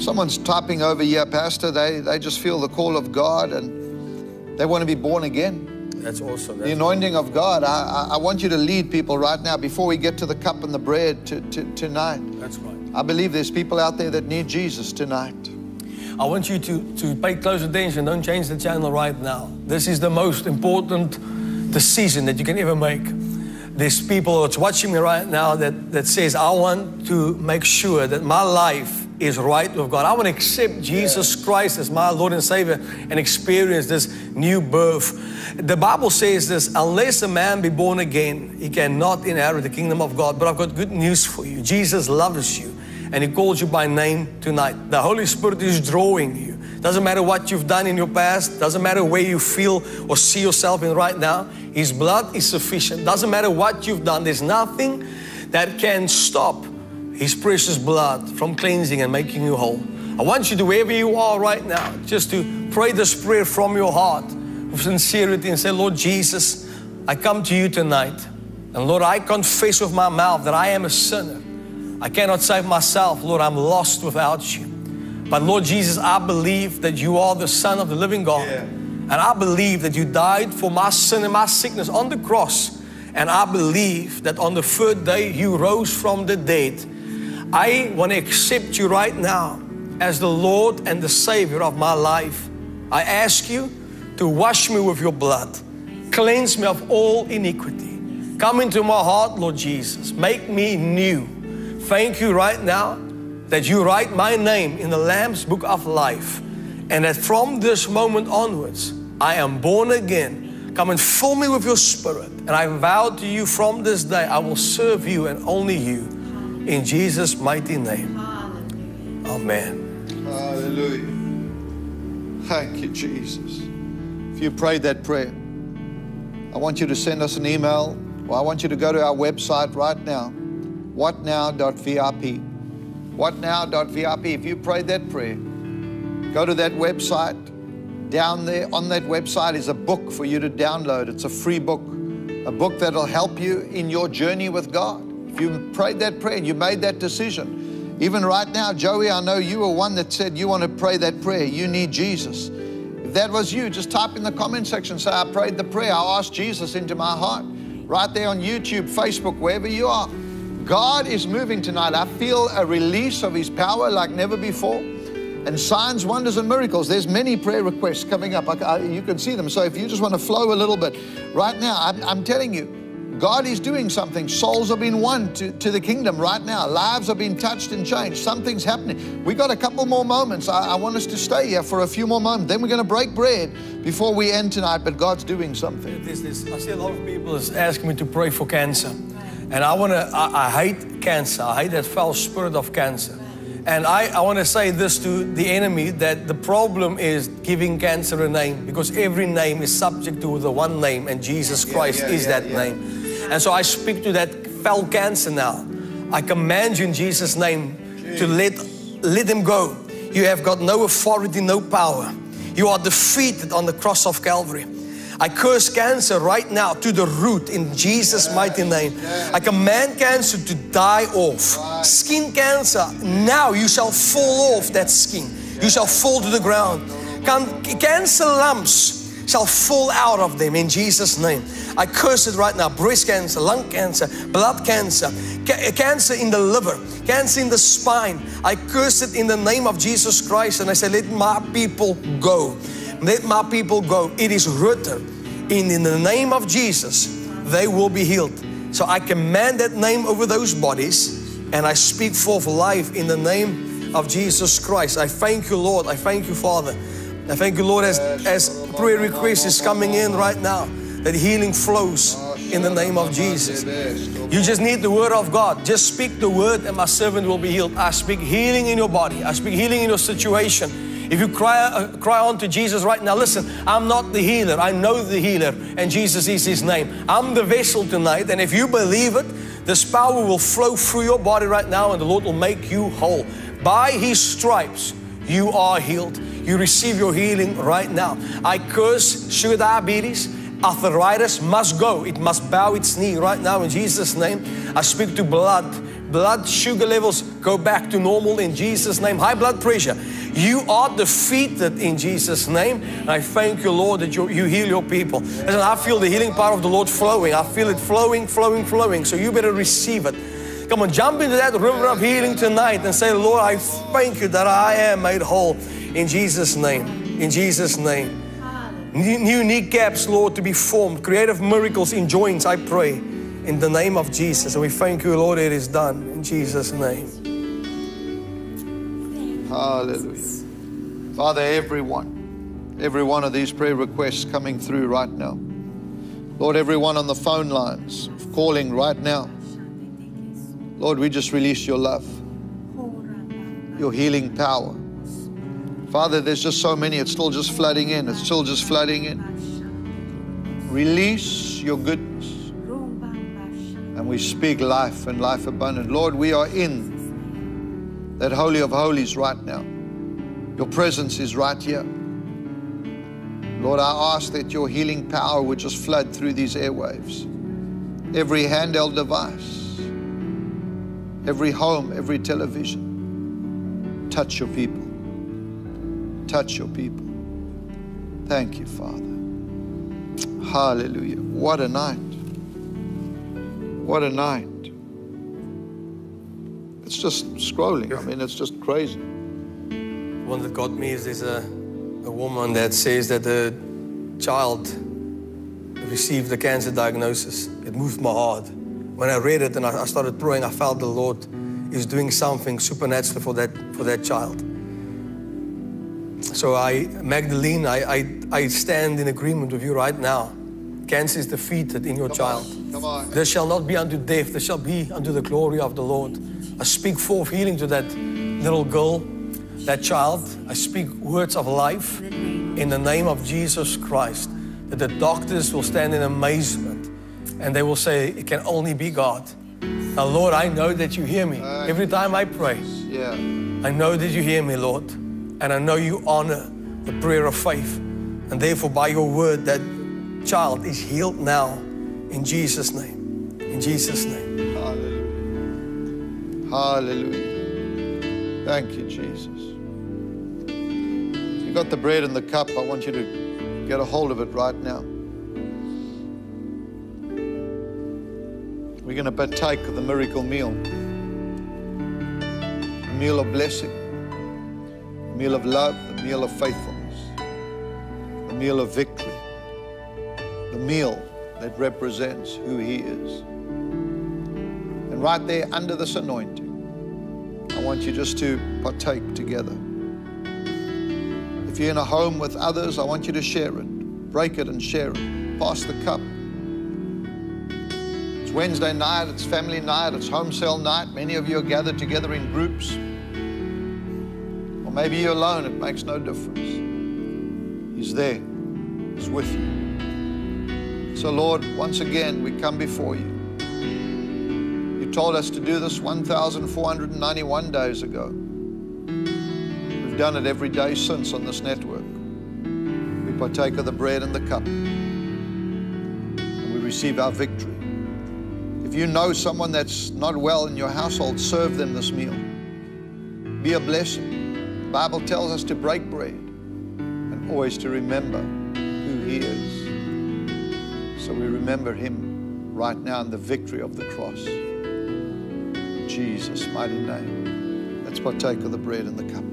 Someone's typing over here, Pastor. They, they just feel the call of God and they want to be born again. That's awesome. That's the anointing awesome. Of God. I, I want you to lead people right now before we get to the cup and the bread to, to, tonight. That's right. I believe there's people out there that need Jesus tonight. I want you to, to pay close attention. Don't change the channel right now. This is the most important decision that you can ever make. There's people that's watching me right now that, that says, I want to make sure that my life is right with God. I want to accept Jesus yes. Christ as my Lord and Savior and experience this new birth. The Bible says this, unless a man be born again, he cannot inherit the kingdom of God. But I've got good news for you. Jesus loves you and he calls you by name tonight. The Holy Spirit is drawing you. Doesn't matter what you've done in your past. Doesn't matter where you feel or see yourself in right now. His blood is sufficient. Doesn't matter what you've done. There's nothing that can stop His precious blood from cleansing and making you whole. I want you to, wherever you are right now, just to pray this prayer from your heart with sincerity and say, Lord Jesus, I come to you tonight. And Lord, I confess with my mouth that I am a sinner. I cannot save myself. Lord, I'm lost without you. But Lord Jesus, I believe that you are the Son of the living God. Yeah. And I believe that you died for my sin and my sickness on the cross. And I believe that on the third day you rose from the dead. I want to accept you right now as the Lord and the Savior of my life. I ask you to wash me with your blood. Cleanse me of all iniquity. Come into my heart, Lord Jesus. Make me new. Thank you right now that you write my name in the Lamb's Book of Life, and that from this moment onwards, I am born again. Come and fill me with your Spirit. And I vow to you from this day, I will serve you and only you. In Jesus' mighty name. Amen. Hallelujah. Thank you, Jesus. If you prayed that prayer, I want you to send us an email, or I want you to go to our website right now, what now dot vip. what now dot vip. If you prayed that prayer, go to that website. Down there on that website is a book for you to download. It's a free book, a book that'll help you in your journey with God. If you prayed that prayer and you made that decision, even right now, Joey, I know you were one that said you want to pray that prayer. You need Jesus. If that was you, just type in the comment section, say, I prayed the prayer. I asked Jesus into my heart. Right there on YouTube, Facebook, wherever you are. God is moving tonight. I feel a release of His power like never before. And signs, wonders, and miracles. There's many prayer requests coming up. I, I, you can see them. So if you just want to flow a little bit, right now, I'm, I'm telling you, God is doing something. Souls have been won to, to the kingdom right now. Lives have been touched and changed. Something's happening. We got a couple more moments. I, I want us to stay here for a few more moments. Then we're going to break bread before we end tonight. But God's doing something. This, this, I see a lot of people asking me to pray for cancer. And I want to, I, I hate cancer. I hate that foul spirit of cancer. And I, I want to say this to the enemy, that the problem is giving cancer a name, because every name is subject to the one name, and Jesus Christ yeah, yeah, is yeah, that yeah. name. And so I speak to that foul cancer now. I command you in Jesus' name Jeez. to let, let him go. You have got no authority, no power. You are defeated on the cross of Calvary. I curse cancer right now to the root in Jesus' mighty name. I command cancer to die off. Skin cancer, now you shall fall off that skin. You shall fall to the ground. Cancer lumps shall fall out of them in Jesus' name. I curse it right now. Breast cancer, lung cancer, blood cancer, ca cancer in the liver, cancer in the spine. I curse it in the name of Jesus Christ, and I say, let my people go. Let my people go. It is written, in, in the name of Jesus, they will be healed. So I command that name over those bodies, and I speak forth life in the name of Jesus Christ. I thank you, Lord. I thank you, Father. I thank you, Lord, as, as prayer request is coming in right now, that healing flows in the name of Jesus. You just need the word of God. Just speak the word and my servant will be healed. I speak healing in your body. I speak healing in your situation. If you cry, uh, cry on to Jesus right now, listen, I'm not the healer. I know the healer, and Jesus is His name. I'm the vessel tonight, and if you believe it, this power will flow through your body right now, and the Lord will make you whole. By His stripes, you are healed. You receive your healing right now. I curse sugar diabetes. Arthritis must go. It must bow its knee right now in Jesus' name. I speak to blood. Blood sugar levels go back to normal in Jesus' name. High blood pressure, you are defeated in Jesus' name. And I thank you, Lord, that you, you heal your people. And I feel the healing power of the Lord flowing. I feel it flowing, flowing, flowing. So you better receive it. Come on, jump into that river of healing tonight and say, Lord, I thank you that I am made whole in Jesus' name. In Jesus' name. New kneecaps, Lord, to be formed. Creative miracles in joints, I pray. In the name of Jesus, and we thank you, Lord, it is done in Jesus' name. Hallelujah. Father, everyone, every one of these prayer requests coming through right now. Lord, everyone on the phone lines calling right now. Lord, we just release your love, your healing power. Father, there's just so many, it's still just flooding in, it's still just flooding in. Release your goodness. And we speak life and life abundant. Lord, we are in that Holy of Holies right now. Your presence is right here. Lord, I ask that your healing power would just flood through these airwaves. Every handheld device, every home, every television. Touch your people. Touch your people. Thank you, Father. Hallelujah. What a night. What a night. It's just scrolling. I mean, it's just crazy. One that got me is there's a, a woman that says that the child received the cancer diagnosis. It moved my heart. When I read it and I, I started praying, I felt the Lord is doing something supernatural for that, for that child. So I, Magdalene, I, I, I stand in agreement with you right now. Cancer is defeated in your Come child. On. Come on. There shall not be unto death, there shall be unto the glory of the Lord. I speak forth healing to that little girl, that child. I speak words of life in the name of Jesus Christ, that the doctors will stand in amazement and they will say, it can only be God. Now, Lord, I know that you hear me. Right. Every time I pray, yeah. I know that you hear me, Lord. And I know you honor the prayer of faith. And therefore, by your word, that child is healed now in Jesus' name. In Jesus' name. Hallelujah. Hallelujah. Thank you, Jesus. If you've got the bread and the cup, I want you to get a hold of it right now. We're going to partake of the miracle meal. A meal of blessing, a meal of love, the meal of faithfulness, the meal of victory, the meal that represents who he is. And right there under this anointing, I want you just to partake together. If you're in a home with others, I want you to share it. Break it and share it. Pass the cup. Wednesday night, it's family night, it's home cell night. Many of you are gathered together in groups. Or maybe you're alone, it makes no difference. He's there, he's with you. So Lord, once again, we come before you. You told us to do this one thousand four hundred ninety-one days ago. We've done it every day since on this network. We partake of the bread and the cup, and we receive our victory. If you know someone that's not well in your household, serve them this meal. Be a blessing. The Bible tells us to break bread and always to remember who he is. So we remember him right now in the victory of the cross. In Jesus' mighty name. Let's partake of the bread and the cup.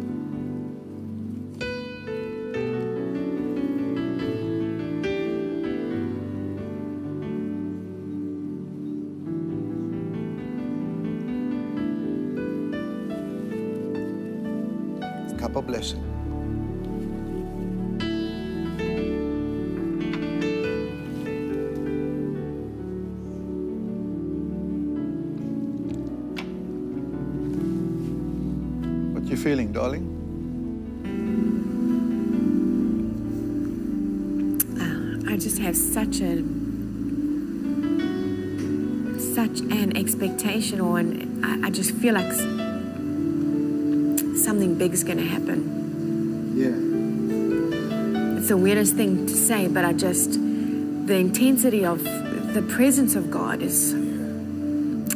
A blessing. What you feeling, darling? Uh, I just have such a such an expectation, or an, I, I just feel like something big is going to happen. Yeah. It's the weirdest thing to say, but I just, the intensity of the presence of God is,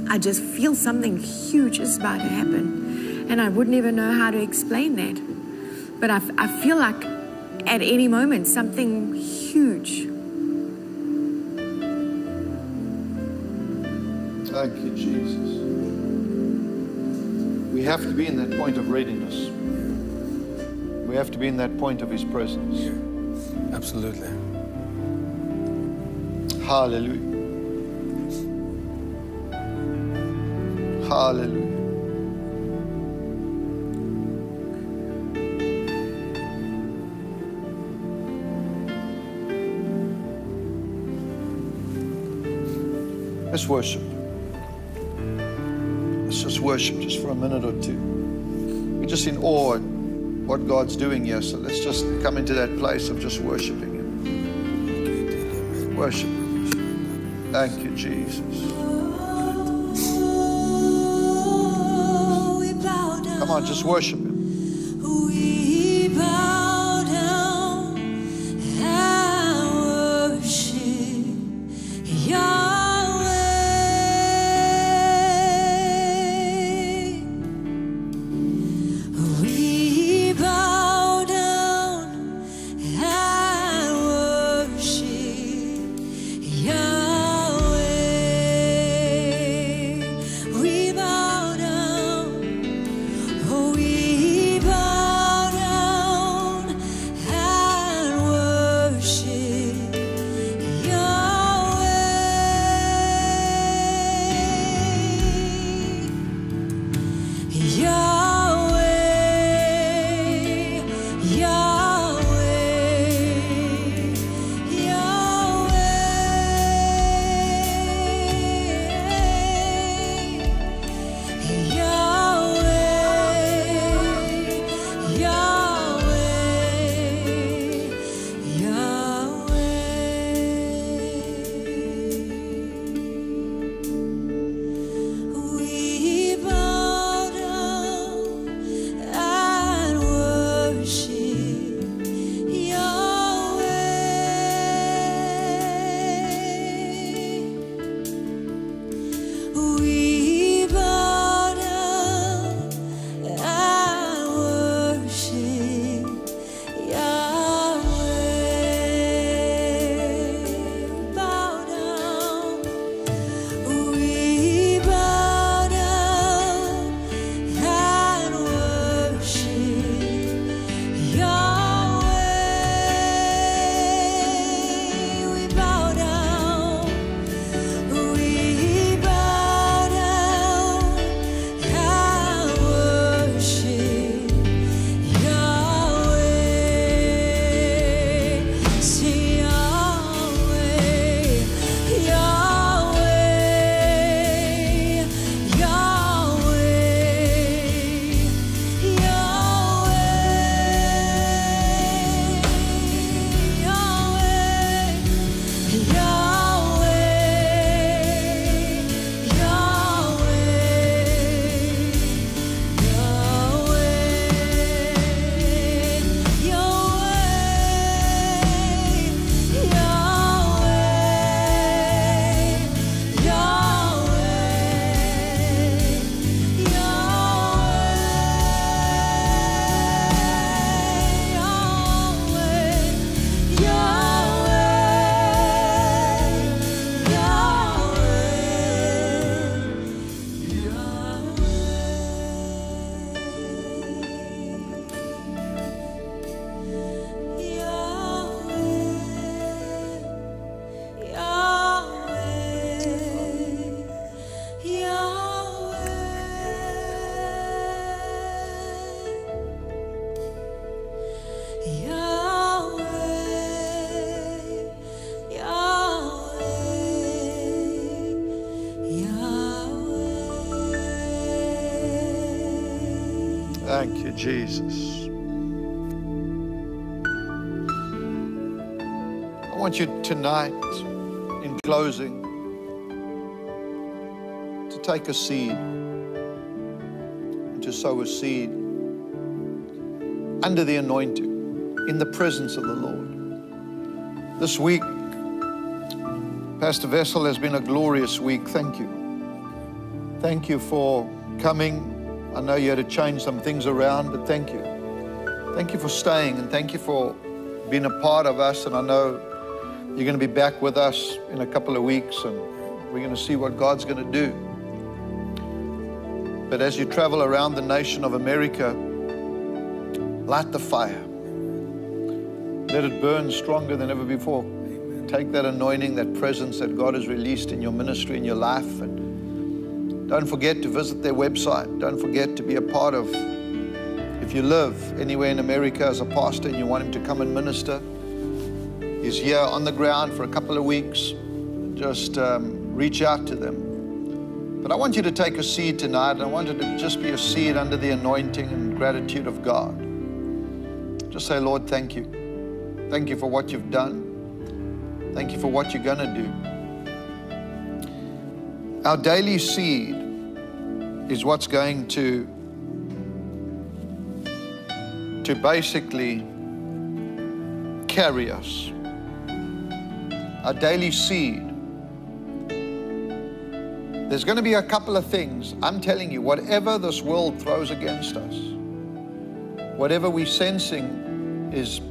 I just feel something huge is about to happen. And I wouldn't even know how to explain that. But I, I feel like at any moment, something huge. Thank you, Jesus. We have to be in that point of readiness. We have to be in that point of his presence. Yeah, absolutely. Hallelujah. Hallelujah. Let's worship. Worship just for a minute or two. We're just in awe at what God's doing here, so let's just come into that place of just worshiping him. Worship. Thank you, Jesus. Come on, just worship him. We bow down and worship your Yahweh, we bow down Thank you, Jesus. I want you tonight, in closing, to take a seed and to sow a seed under the anointing, in the presence of the Lord. This week, Pastor Wessel, has been a glorious week. Thank you. Thank you for coming. I know you had to change some things around, but thank you. Thank you for staying, and thank you for being a part of us. And I know you're going to be back with us in a couple of weeks, and we're going to see what God's going to do. But as you travel around the nation of America, light the fire. Let it burn stronger than ever before. Amen. Take that anointing, that presence that God has released in your ministry, in your life, and don't forget to visit their website. Don't forget to be a part of, if you live anywhere in America as a pastor and you want him to come and minister, he's here on the ground for a couple of weeks. Just um, reach out to them. But I want you to take a seed tonight, and I want it to just be a seed under the anointing and gratitude of God. Just say, Lord, thank you. Thank you for what you've done. Thank you for what you're going to do. Our daily seed is what's going to, to basically carry us. Our daily seed. There's going to be a couple of things. I'm telling you, whatever this world throws against us, whatever we're sensing is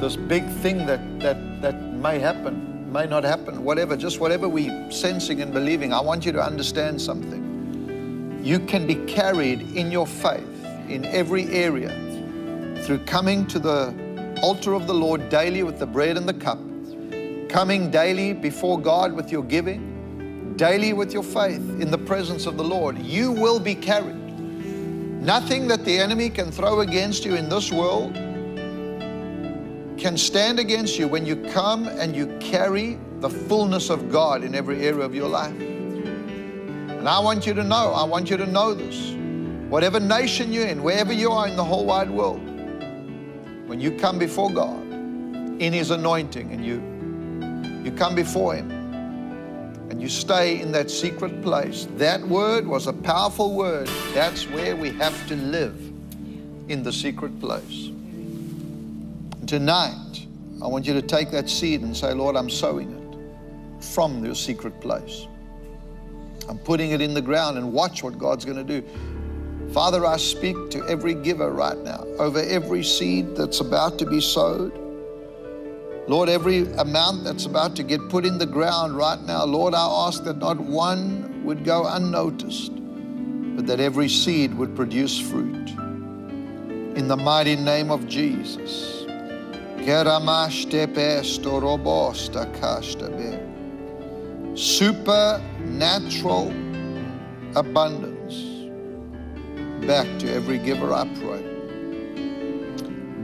this big thing that, that, that may happen, may not happen, whatever, just whatever we're sensing and believing, I want you to understand something. You can be carried in your faith in every area through coming to the altar of the Lord daily with the bread and the cup, coming daily before God with your giving, daily with your faith in the presence of the Lord. You will be carried. Nothing that the enemy can throw against you in this world can stand against you when you come and you carry the fullness of God in every area of your life. And I want you to know, I want you to know this. Whatever nation you're in, wherever you are in the whole wide world, when you come before God in His anointing and you, you come before Him and you stay in that secret place, that word was a powerful word. That's where we have to live, in the secret place. Tonight, I want you to take that seed and say, Lord, I'm sowing it from your secret place. I'm putting it in the ground, and watch what God's going to do. Father, I speak to every giver right now, over every seed that's about to be sowed. Lord, every amount that's about to get put in the ground right now, Lord, I ask that not one would go unnoticed, but that every seed would produce fruit. In the mighty name of Jesus. Supernatural abundance back to every giver, I pray.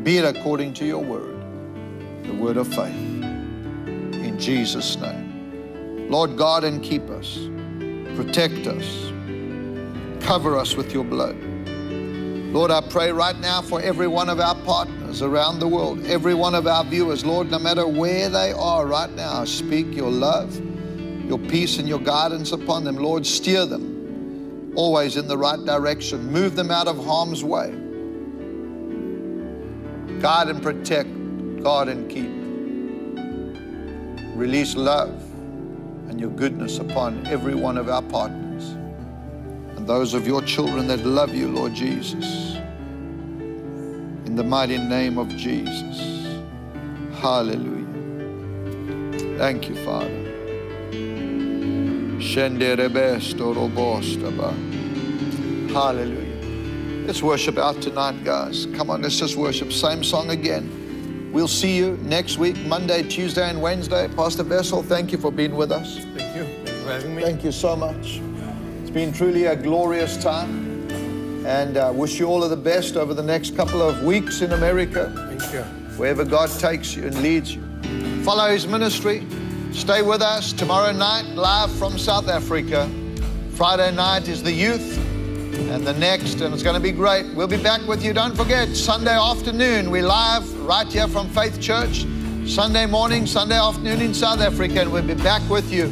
Be it according to your word, the word of faith, in Jesus' name. Lord, guard and keep us, protect us, cover us with your blood. Lord, I pray right now for every one of our partners around the world, every one of our viewers. Lord, no matter where they are right now, speak your love, your peace, and your guidance upon them. Lord, steer them always in the right direction. Move them out of harm's way. Guide and protect, guard and keep. Release love and your goodness upon every one of our partners, those of your children that love you, Lord Jesus. In the mighty name of Jesus. Hallelujah. Thank you, Father. Hallelujah. Let's worship out tonight, guys. Come on, let's just worship. Same song again. We'll see you next week, Monday, Tuesday, and Wednesday. Pastor Wessel, thank you for being with us. Thank you. Thank you for having me. Thank you so much. Been truly a glorious time, and uh, wish you all of the best over the next couple of weeks in America. Thank you. Wherever God takes you and leads you. Follow His ministry. Stay with us tomorrow night, live from South Africa. Friday night is the youth. and the next, and it's going to be great. We'll be back with you. Don't forget, Sunday afternoon, we live right here from Faith Church. Sunday morning, Sunday afternoon in South Africa, and we'll be back with you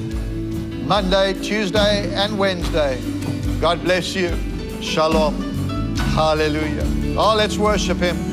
Monday, Tuesday, and Wednesday. God bless you. Shalom. Hallelujah. Oh, let's worship Him.